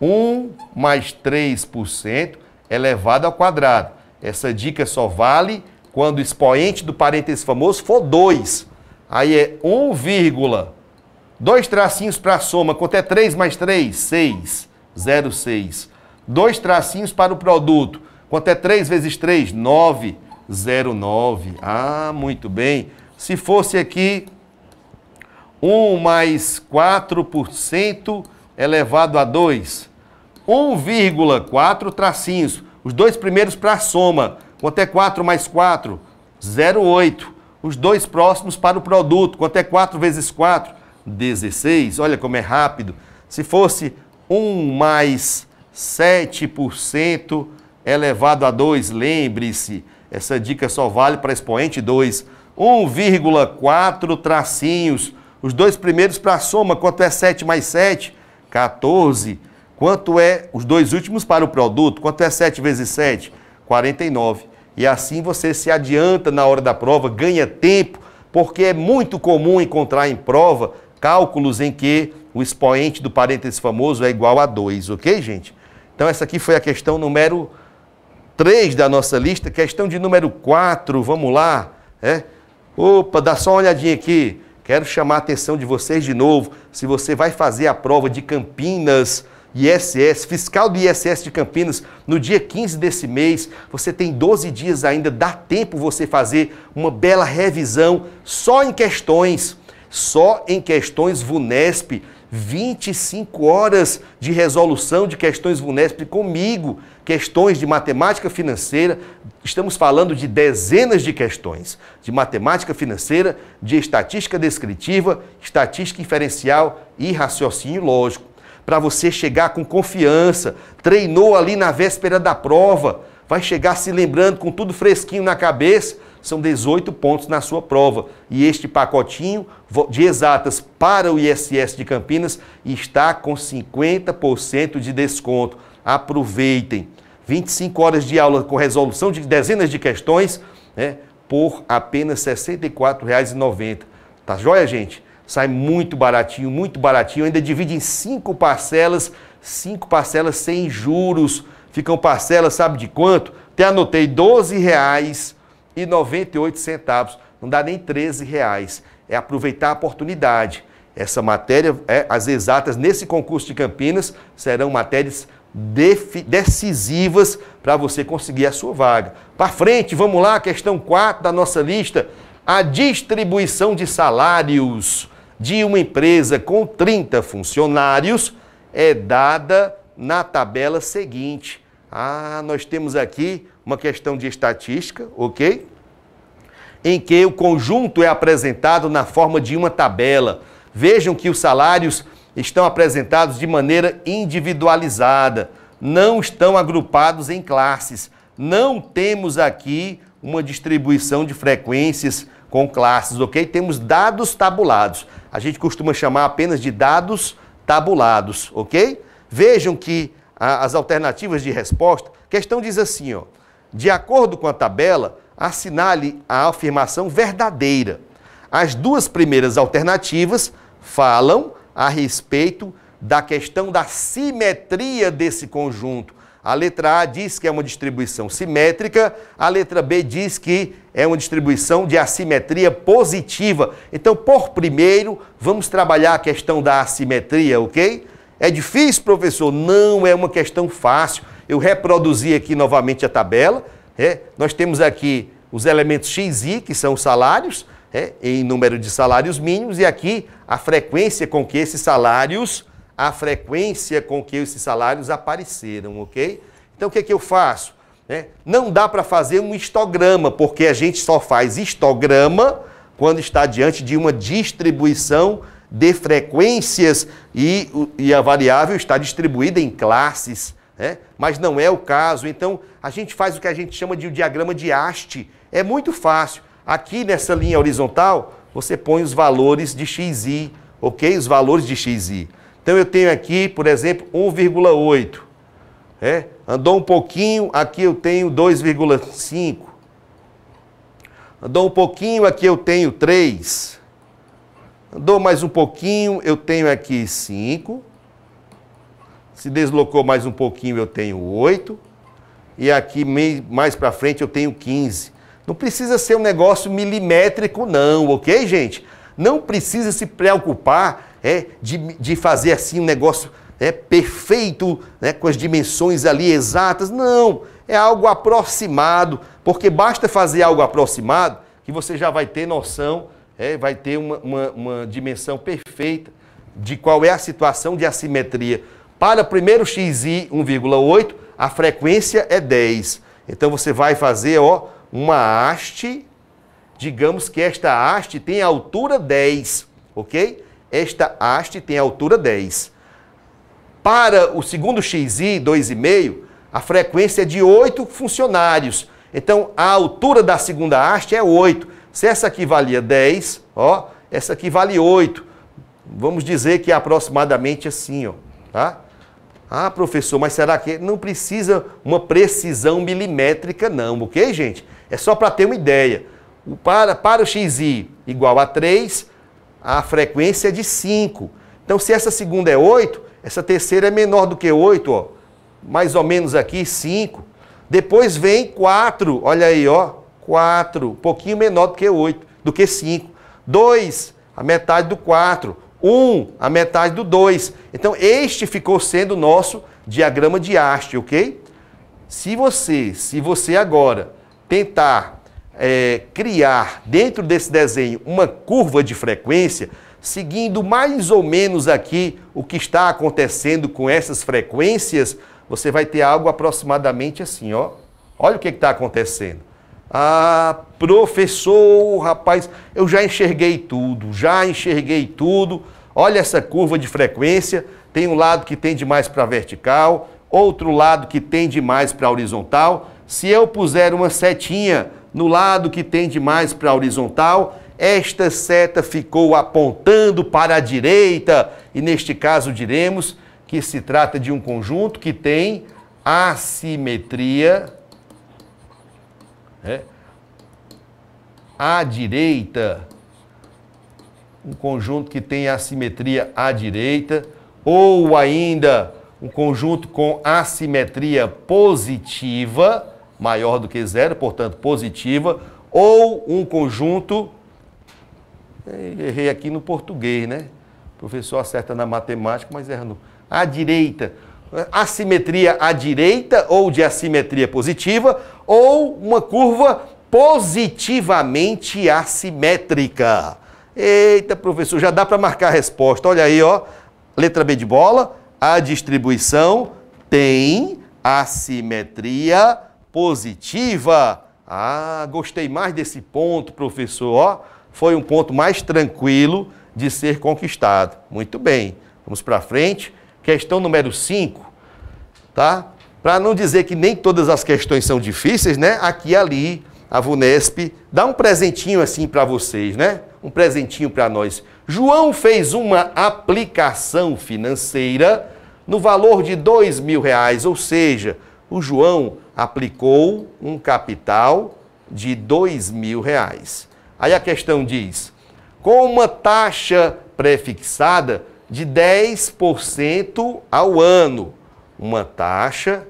1 mais 3% elevado ao quadrado. Essa dica só vale quando o expoente do parênteses famoso for 2. Aí é 1, dois tracinhos para a soma. Quanto é 3 mais 3? 6. 0,6. Dois tracinhos para o produto. Quanto é 3 vezes 3? 9. 0,9. Ah, muito bem. Se fosse aqui 1 mais 4% elevado a 2. 1,4 tracinhos. Os dois primeiros para a soma. Quanto é 4 mais 4? 0,8. Os dois próximos para o produto. Quanto é 4 vezes 4? 16. Olha como é rápido. Se fosse 1 mais 7% elevado a 2. Lembre-se, essa dica só vale para expoente 2. 1,4 tracinhos. Os dois primeiros para a soma. Quanto é 7 mais 7? 14. Quanto é os dois últimos para o produto? Quanto é 7 vezes 7? 49. E assim você se adianta na hora da prova, ganha tempo, porque é muito comum encontrar em prova cálculos em que o expoente do parênteses famoso é igual a 2, ok, gente? Então essa aqui foi a questão número 3 da nossa lista. Questão de número 4, vamos lá. É? Opa, dá só uma olhadinha aqui. Quero chamar a atenção de vocês de novo. Se você vai fazer a prova de Campinas, ISS, fiscal do ISS de Campinas, no dia 15 desse mês, você tem 12 dias ainda, dá tempo você fazer uma bela revisão só em questões VUNESP, 25 horas de resolução de questões VUNESP comigo, questões de matemática financeira, estamos falando de dezenas de questões, de matemática financeira, de estatística descritiva, estatística inferencial e raciocínio lógico. Para você chegar com confiança, treinou ali na véspera da prova, vai chegar se lembrando com tudo fresquinho na cabeça, são 18 pontos na sua prova. E este pacotinho de exatas para o ISS de Campinas está com 50% de desconto. Aproveitem. 25 horas de aula com resolução de dezenas de questões, né, por apenas R$ 64,90. Tá joia, gente? Sai muito baratinho, ainda divide em 5 parcelas 5 parcelas sem juros, ficam parcelas, sabe de quanto? Até anotei R$ 12,98, não dá nem R$ 13,00. É aproveitar a oportunidade. Essa matéria, as exatas nesse concurso de Campinas, serão matérias decisivas para você conseguir a sua vaga. Para frente, vamos lá, questão 4 da nossa lista. A distribuição de salários de uma empresa com 30 funcionários é dada na tabela seguinte. Ah, nós temos aqui uma questão de estatística, ok? Em que o conjunto é apresentado na forma de uma tabela. Vejam que os salários estão apresentados de maneira individualizada, não estão agrupados em classes. Não temos aqui uma distribuição de frequências com classes, ok? Temos dados tabulados. A gente costuma chamar apenas de dados tabulados, ok? Vejam que as alternativas de resposta, a questão diz assim, ó, de acordo com a tabela, assinale a afirmação verdadeira. As duas primeiras alternativas falam a respeito da questão da simetria desse conjunto. A letra A diz que é uma distribuição simétrica, a letra B diz que é uma distribuição de assimetria positiva. Então, por primeiro, vamos trabalhar a questão da assimetria, ok? É difícil, professor? Não é uma questão fácil. Eu reproduzi aqui novamente a tabela. Nós temos aqui os elementos x e y, que são os salários, em número de salários mínimos, e aqui a frequência com que esses salários apareceram, ok? Então o que é que eu faço? Não dá para fazer um histograma, porque a gente só faz histograma quando está diante de uma distribuição de frequências e a variável está distribuída em classes, mas não é o caso. Então a gente faz o que a gente chama de um diagrama de haste. É muito fácil. Aqui nessa linha horizontal, você põe os valores de xi, ok? Os valores de xi. Então eu tenho aqui, por exemplo, 1,8. Andou um pouquinho, aqui eu tenho 2,5. Andou um pouquinho, aqui eu tenho 3. Andou mais um pouquinho, eu tenho aqui 5. Se deslocou mais um pouquinho, eu tenho 8. E aqui mais para frente eu tenho 15. Não precisa ser um negócio milimétrico não, ok, gente? Não precisa se preocupar de fazer assim um negócio perfeito, com as dimensões ali exatas. Não, é algo aproximado, porque basta fazer algo aproximado que você já vai ter noção, vai ter uma dimensão perfeita de qual é a situação de assimetria. Para o primeiro xi, 1,8, a frequência é 10. Então você vai fazer, ó, uma haste, digamos que esta haste tem a altura 10, ok? Esta haste tem a altura 10. Para o segundo xi, 2,5, a frequência é de 8 funcionários. Então, a altura da segunda haste é 8. Se essa aqui valia 10, ó, essa aqui vale 8. Vamos dizer que é aproximadamente assim, ó, tá? Ah, professor, mas será que não precisa uma precisão milimétrica não, ok, gente? É só para ter uma ideia. Para o xi igual a 3, a frequência é de 5. Então, se essa segunda é 8, essa terceira é menor do que 8, ó. Mais ou menos aqui, 5. Depois vem 4, olha aí, ó. 4, um pouquinho menor do que 8, do que 5. 2, a metade do 4. 1, a metade do 2. Então, este ficou sendo o nosso diagrama de haste, ok? Se você agora tentar criar dentro desse desenho uma curva de frequência, seguindo mais ou menos aqui o que está acontecendo com essas frequências, você vai ter algo aproximadamente assim, ó. Olha o que está acontecendo. Ah, professor, rapaz, eu já enxerguei tudo. Olha essa curva de frequência, tem um lado que tende mais para vertical, outro lado que tende mais para horizontal. Se eu puser uma setinha no lado que tende mais para horizontal, esta seta ficou apontando para a direita, e neste caso diremos que se trata de um conjunto que tem assimetria à direita, um conjunto que tem assimetria à direita, ou ainda um conjunto com assimetria positiva, maior do que zero, portanto positiva, ou um conjunto... Errei aqui no português, né? O professor acerta na matemática, mas erra no... À direita. Assimetria à direita ou de assimetria positiva, ou uma curva positivamente assimétrica. Eita, professor, já dá para marcar a resposta. Olha aí, ó. Letra B de bola. A distribuição tem assimetria positiva. Ah, gostei mais desse ponto, professor. Ó, foi um ponto mais tranquilo de ser conquistado. Muito bem. Vamos para frente. Questão número 5, tá? Para não dizer que nem todas as questões são difíceis, né? Aqui e ali, a VUNESP dá um presentinho assim para vocês, né? Um presentinho para nós. João fez uma aplicação financeira no valor de R$2.000, ou seja, o João aplicou um capital de R$2.000. Aí a questão diz, com uma taxa prefixada de 10% ao ano. Uma taxa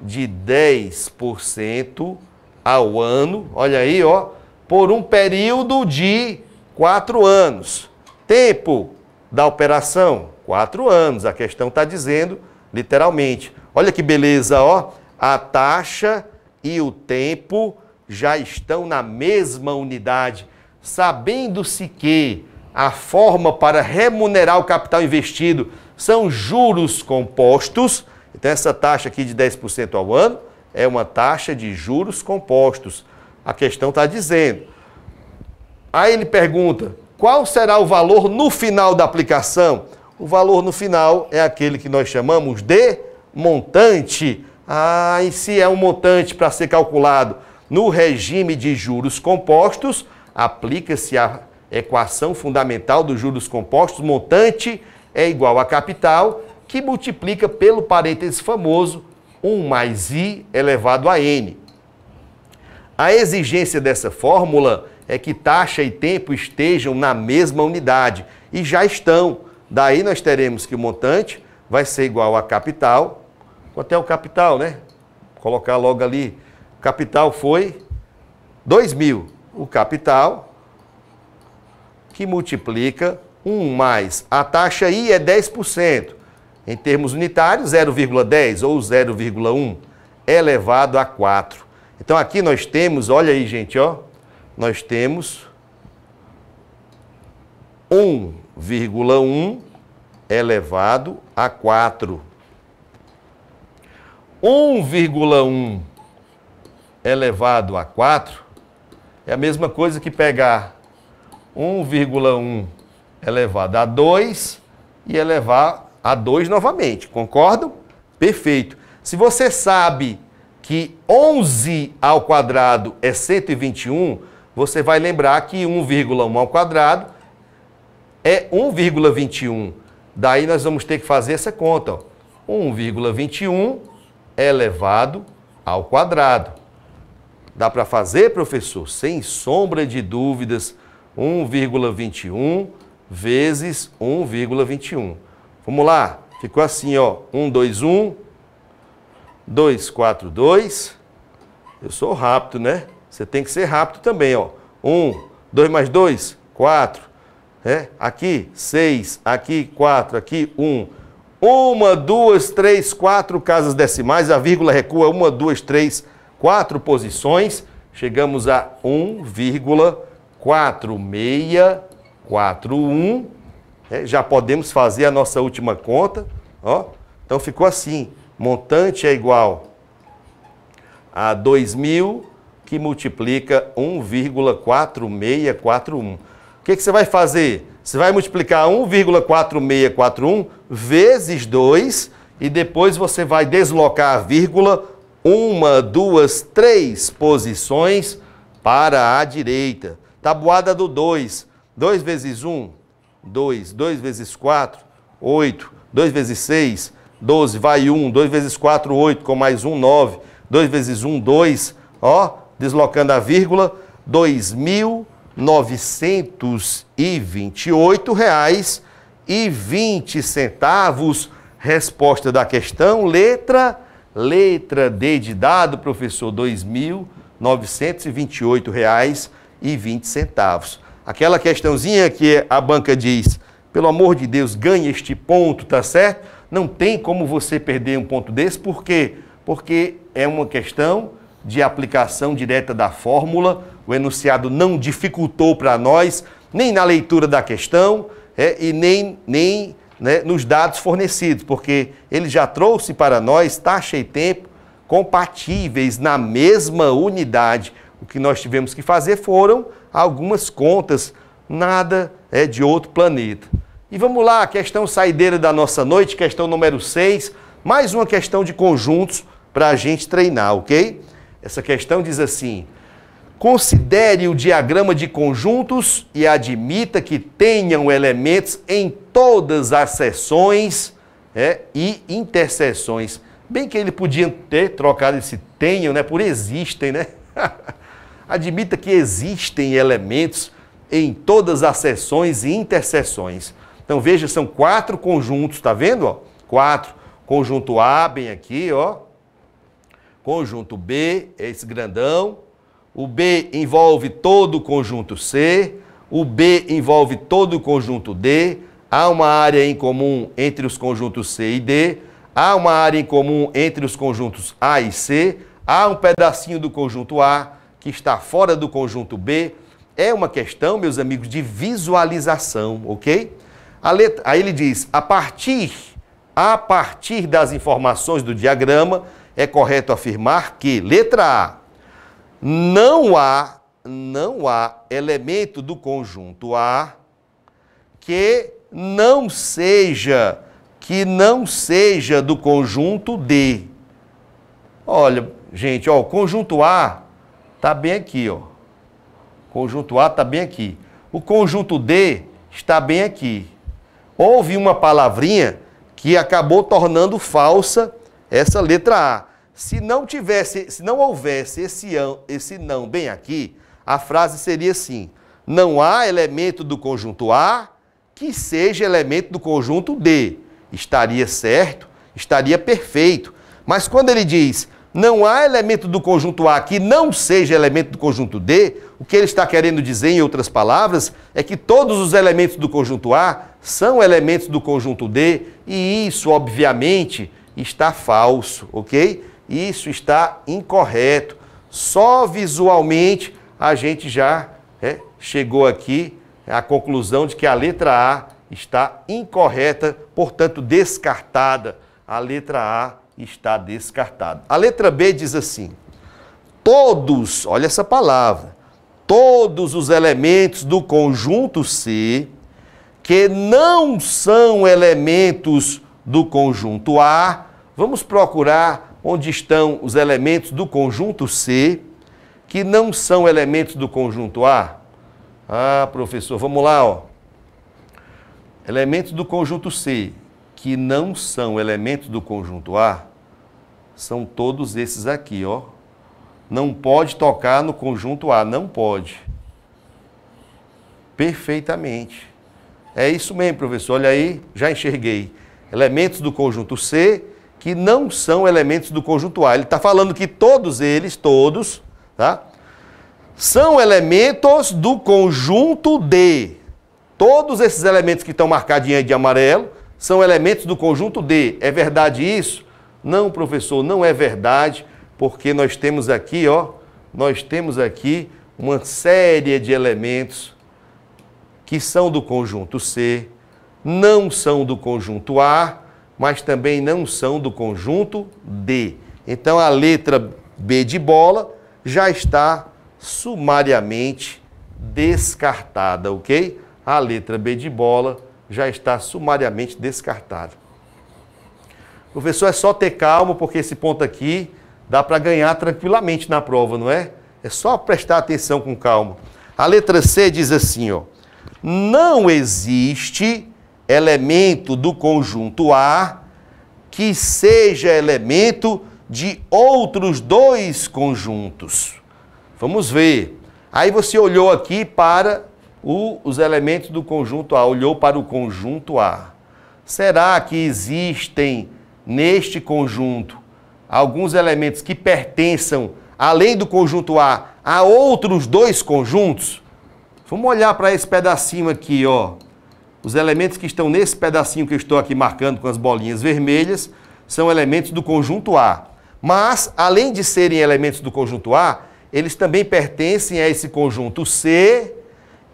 de 10% ao ano, olha aí, ó, por um período de 4 anos. Tempo da operação, 4 anos. A questão está dizendo, literalmente. Olha que beleza, ó. A taxa e o tempo já estão na mesma unidade, sabendo-se que a forma para remunerar o capital investido são juros compostos. Então, essa taxa aqui de 10% ao ano é uma taxa de juros compostos. A questão está dizendo. Aí ele pergunta, qual será o valor no final da aplicação? O valor no final é aquele que nós chamamos de montante. Ah, e se é um montante para ser calculado no regime de juros compostos, aplica-se a equação fundamental dos juros compostos, montante é igual a capital, que multiplica pelo parênteses famoso 1 mais i elevado a n. A exigência dessa fórmula é que taxa e tempo estejam na mesma unidade, e já estão. Daí nós teremos que o montante vai ser igual a capital. Quanto é o capital, né? Vou colocar logo ali. O capital foi 2.000. O capital... que multiplica 1 mais. A taxa I é 10%. Em termos unitários, 0,10 ou 0,1 elevado a 4. Então aqui nós temos, olha aí, gente, ó, nós temos 1,1 elevado a 4. 1,1 elevado a 4 é a mesma coisa que pegar 1,1 elevado a 2 e elevar a 2 novamente. Concordam? Perfeito. Se você sabe que 11 ao quadrado é 121, você vai lembrar que 1,1 ao quadrado é 1,21. Daí nós vamos ter que fazer essa conta. 1,21 elevado ao quadrado. Dá para fazer, professor? Sem sombra de dúvidas. 1,21 vezes 1,21. Vamos lá. Ficou assim, ó. 121, 242. Eu sou rápido, né? Você tem que ser rápido também, ó. 1, 2 mais 2, 4. É? Aqui, 6. Aqui, 4. Aqui, 1. 1, 2, 3, 4 casas decimais. A vírgula recua 1, 2, 3, 4 posições. Chegamos a 1,4641, né? Já podemos fazer a nossa última conta, ó. Então ficou assim, montante é igual a 2.000 que multiplica 1,4641. O que que você vai fazer? Você vai multiplicar 1,4641 vezes 2 e depois você vai deslocar a vírgula 1, 2, 3 posições para a direita. Tabuada do 2, 2 vezes 1, 2, 2 vezes 4, 8, 2 vezes 6, 12, vai 1, 2 vezes 4, 8, com mais 1, 9, 2 vezes 1, 2, ó, deslocando a vírgula, R$ 2.928,20, Resposta da questão, letra D de dado, professor, R$ 2.928,20. Aquela questãozinha que a banca diz, pelo amor de Deus, ganha este ponto, tá certo? Não tem como você perder um ponto desse, por quê? Porque é uma questão de aplicação direta da fórmula, o enunciado não dificultou para nós, nem na leitura da questão, e nem nos dados fornecidos, porque ele já trouxe para nós taxa e tempo compatíveis na mesma unidade. O que nós tivemos que fazer foram algumas contas, nada é de outro planeta. E vamos lá, questão saideira da nossa noite, questão número 6, mais uma questão de conjuntos para a gente treinar, ok? Essa questão diz assim, considere o diagrama de conjuntos e admita que tenham elementos em todas as seções e interseções. Bem que ele podia ter trocado esse tenham, né, por existem, né? Admita que existem elementos em todas as seções e interseções. Então veja, são 4 conjuntos, tá vendo? Ó? 4. Conjunto A, bem aqui, ó. Conjunto B, esse grandão. O B envolve todo o conjunto C, o B envolve todo o conjunto D, há uma área em comum entre os conjuntos C e D, há uma área em comum entre os conjuntos A e C, há um pedacinho do conjunto A que está fora do conjunto B. É uma questão, meus amigos, de visualização, ok? Aí ele diz, a partir das informações do diagrama, é correto afirmar que, letra A, não há elemento do conjunto A que não seja do conjunto D. Olha, gente, ó, o conjunto A está bem aqui, ó. O conjunto A está bem aqui. O conjunto D está bem aqui. Houve uma palavrinha que acabou tornando falsa essa letra A. Se não houvesse esse não bem aqui, a frase seria assim, não há elemento do conjunto A que seja elemento do conjunto D. Estaria certo, estaria perfeito. Mas quando ele diz, não há elemento do conjunto A que não seja elemento do conjunto D, o que ele está querendo dizer, em outras palavras, é que todos os elementos do conjunto A são elementos do conjunto D, e isso, obviamente, está falso, ok? Isso está incorreto. Só visualmente a gente já chegou aqui à conclusão de que a letra A está incorreta, portanto descartada. A letra A está descartada. A letra B diz assim, todos, olha essa palavra, todos os elementos do conjunto C que não são elementos do conjunto A, vamos procurar onde estão os elementos do conjunto C, que não são elementos do conjunto A? Ah, professor, vamos lá, ó. Elementos do conjunto C, que não são elementos do conjunto A, são todos esses aqui, ó. Não pode tocar no conjunto A, não pode. Perfeitamente. É isso mesmo, professor, olha aí, já enxerguei. Elementos do conjunto C, que não são elementos do conjunto A. Ele está falando que todos eles, todos, tá? São elementos do conjunto D. Todos esses elementos que estão marcadinhos aí de amarelo são elementos do conjunto D. É verdade isso? Não, professor, não é verdade, porque nós temos aqui, ó, nós temos aqui uma série de elementos que são do conjunto C, não são do conjunto A, mas também não são do conjunto D. Então a letra B de bola já está sumariamente descartada, ok? A letra B de bola já está sumariamente descartada. Professor, é só ter calma, porque esse ponto aqui dá para ganhar tranquilamente na prova, não é? É só prestar atenção com calma. A letra C diz assim, ó, não existe elemento do conjunto A que seja elemento de outros 2 conjuntos. Vamos ver. Aí você olhou aqui para os elementos do conjunto A, olhou para o conjunto A. Será que existem neste conjunto alguns elementos que pertençam, além do conjunto A, a outros dois conjuntos? Vamos olhar para esse pedacinho aqui, ó. Os elementos que estão nesse pedacinho que eu estou aqui marcando com as bolinhas vermelhas são elementos do conjunto A. Mas, além de serem elementos do conjunto A, eles também pertencem a esse conjunto C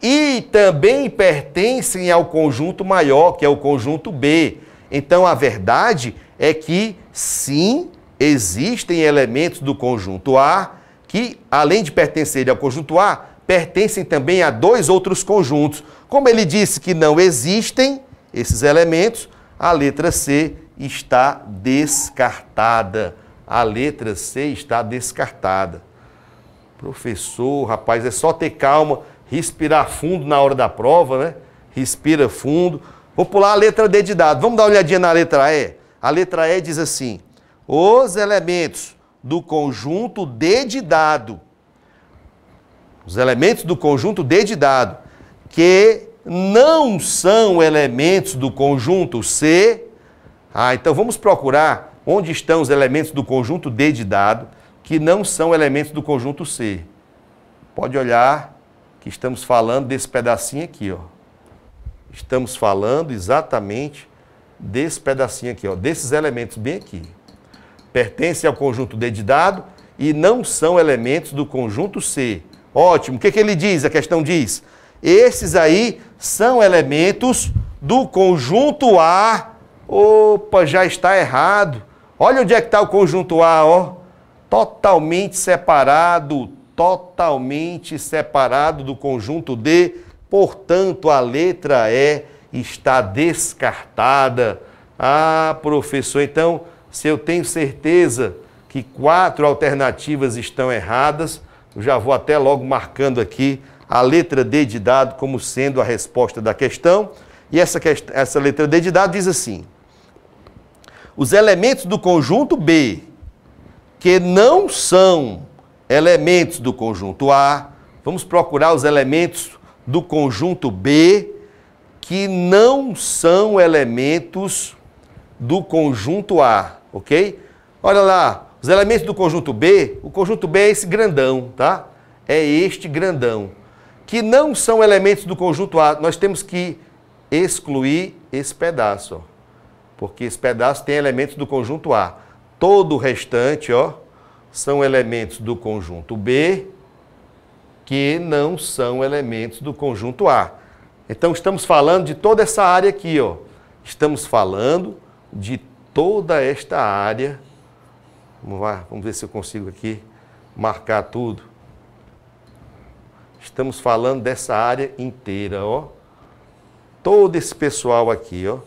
e também pertencem ao conjunto maior, que é o conjunto B. Então, a verdade é que, sim, existem elementos do conjunto A que, além de pertencerem ao conjunto A, pertencem também a dois outros conjuntos. Como ele disse que não existem esses elementos, a letra C está descartada. A letra C está descartada. Professor, rapaz, é só ter calma, respirar fundo na hora da prova, né? Respira fundo. Vou pular a letra D de dado. Vamos dar uma olhadinha na letra E? A letra E diz assim: os elementos do conjunto D de dado, os elementos do conjunto D de dado, que não são elementos do conjunto C. Ah, então vamos procurar onde estão os elementos do conjunto D de dado, que não são elementos do conjunto C. Pode olhar que estamos falando desse pedacinho aqui, ó. Estamos falando exatamente desse pedacinho aqui, ó, desses elementos bem aqui. Pertencem ao conjunto D de dado e não são elementos do conjunto C. Ótimo. O que que ele diz? A questão diz: esses aí são elementos do conjunto A. Opa, já está errado. Olha onde é que está o conjunto A, ó. Totalmente separado do conjunto D. Portanto, a letra E está descartada. Ah, professor, então, se eu tenho certeza que 4 alternativas estão erradas, eu já vou até logo marcando aqui a letra D de dado como sendo a resposta da questão. E essa letra D de dado diz assim: os elementos do conjunto B, que não são elementos do conjunto A, vamos procurar os elementos do conjunto B, que não são elementos do conjunto A, ok? Olha lá, os elementos do conjunto B, o conjunto B é esse grandão, tá? É este grandão, que não são elementos do conjunto A. Nós temos que excluir esse pedaço, ó, porque esse pedaço tem elementos do conjunto A. Todo o restante, ó, são elementos do conjunto B que não são elementos do conjunto A. Então, estamos falando de toda essa área aqui, ó. Estamos falando de toda esta área. Vamos lá, vamos ver se eu consigo aqui marcar tudo. Estamos falando dessa área inteira, ó. Todo esse pessoal aqui, ó.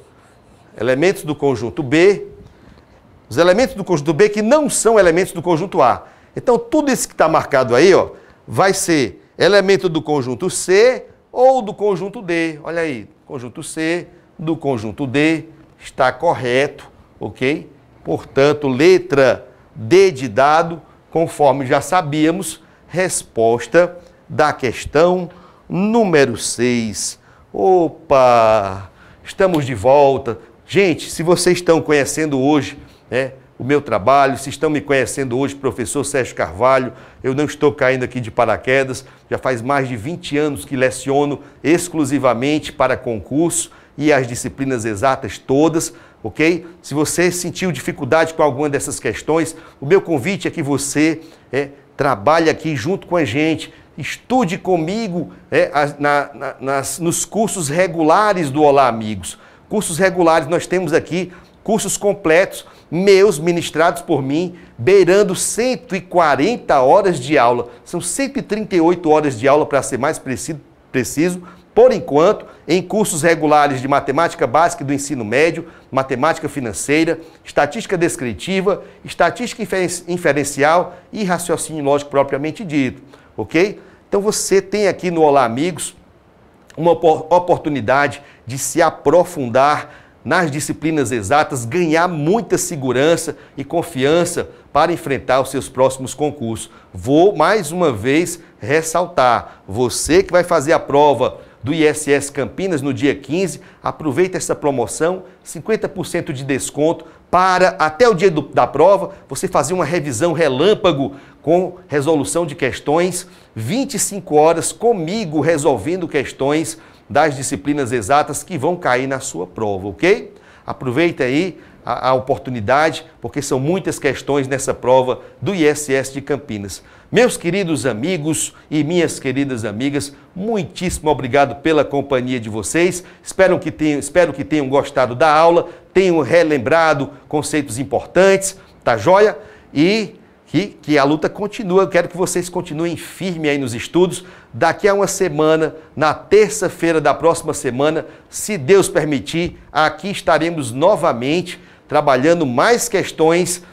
Elementos do conjunto B. Os elementos do conjunto B que não são elementos do conjunto A. Então, tudo isso que está marcado aí, ó, vai ser elemento do conjunto C ou do conjunto D. Olha aí, conjunto C, do conjunto D, está correto, ok? Portanto, letra D de dado, conforme já sabíamos, resposta da questão número 6. Opa! Estamos de volta. Gente, se vocês estão conhecendo hoje, né, o meu trabalho, se estão me conhecendo hoje, professor Sérgio Carvalho, eu não estou caindo aqui de paraquedas, já faz mais de 20 anos que leciono exclusivamente para concurso e as disciplinas exatas todas, ok? Se você sentiu dificuldade com alguma dessas questões, o meu convite é que você trabalhe aqui junto com a gente, estude comigo nos cursos regulares do Olá Amigos. Cursos regulares, nós temos aqui cursos completos, meus, ministrados por mim, beirando 140 horas de aula. São 138 horas de aula, para ser mais preciso, por enquanto, em cursos regulares de matemática básica do ensino médio, matemática financeira, estatística descritiva, estatística inferencial e raciocínio lógico propriamente dito, ok? Então você tem aqui no Olá Amigos uma oportunidade de se aprofundar nas disciplinas exatas, ganhar muita segurança e confiança para enfrentar os seus próximos concursos. Vou mais uma vez ressaltar, você que vai fazer a prova do ISS Campinas no dia 15. Aproveita essa promoção, 50% de desconto para, até o dia da prova, você fazer uma revisão relâmpago com resolução de questões, 25 horas comigo resolvendo questões das disciplinas exatas que vão cair na sua prova, ok? Aproveita aí a oportunidade, porque são muitas questões nessa prova do ISS de Campinas. Meus queridos amigos e minhas queridas amigas, muitíssimo obrigado pela companhia de vocês. Espero que tenham gostado da aula, tenham relembrado conceitos importantes, tá joia? E que a luta continua. Eu quero que vocês continuem firme aí nos estudos. Daqui a uma semana, na terça-feira da próxima semana, se Deus permitir, aqui estaremos novamente trabalhando mais questões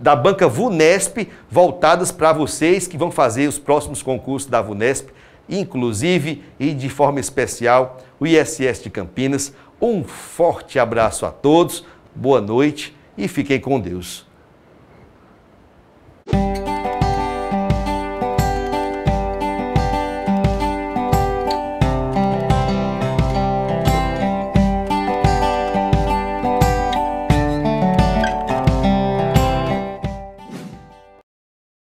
da banca VUNESP voltadas para vocês que vão fazer os próximos concursos da VUNESP, inclusive e de forma especial o ISS de Campinas. Um forte abraço a todos, boa noite e fiquem com Deus.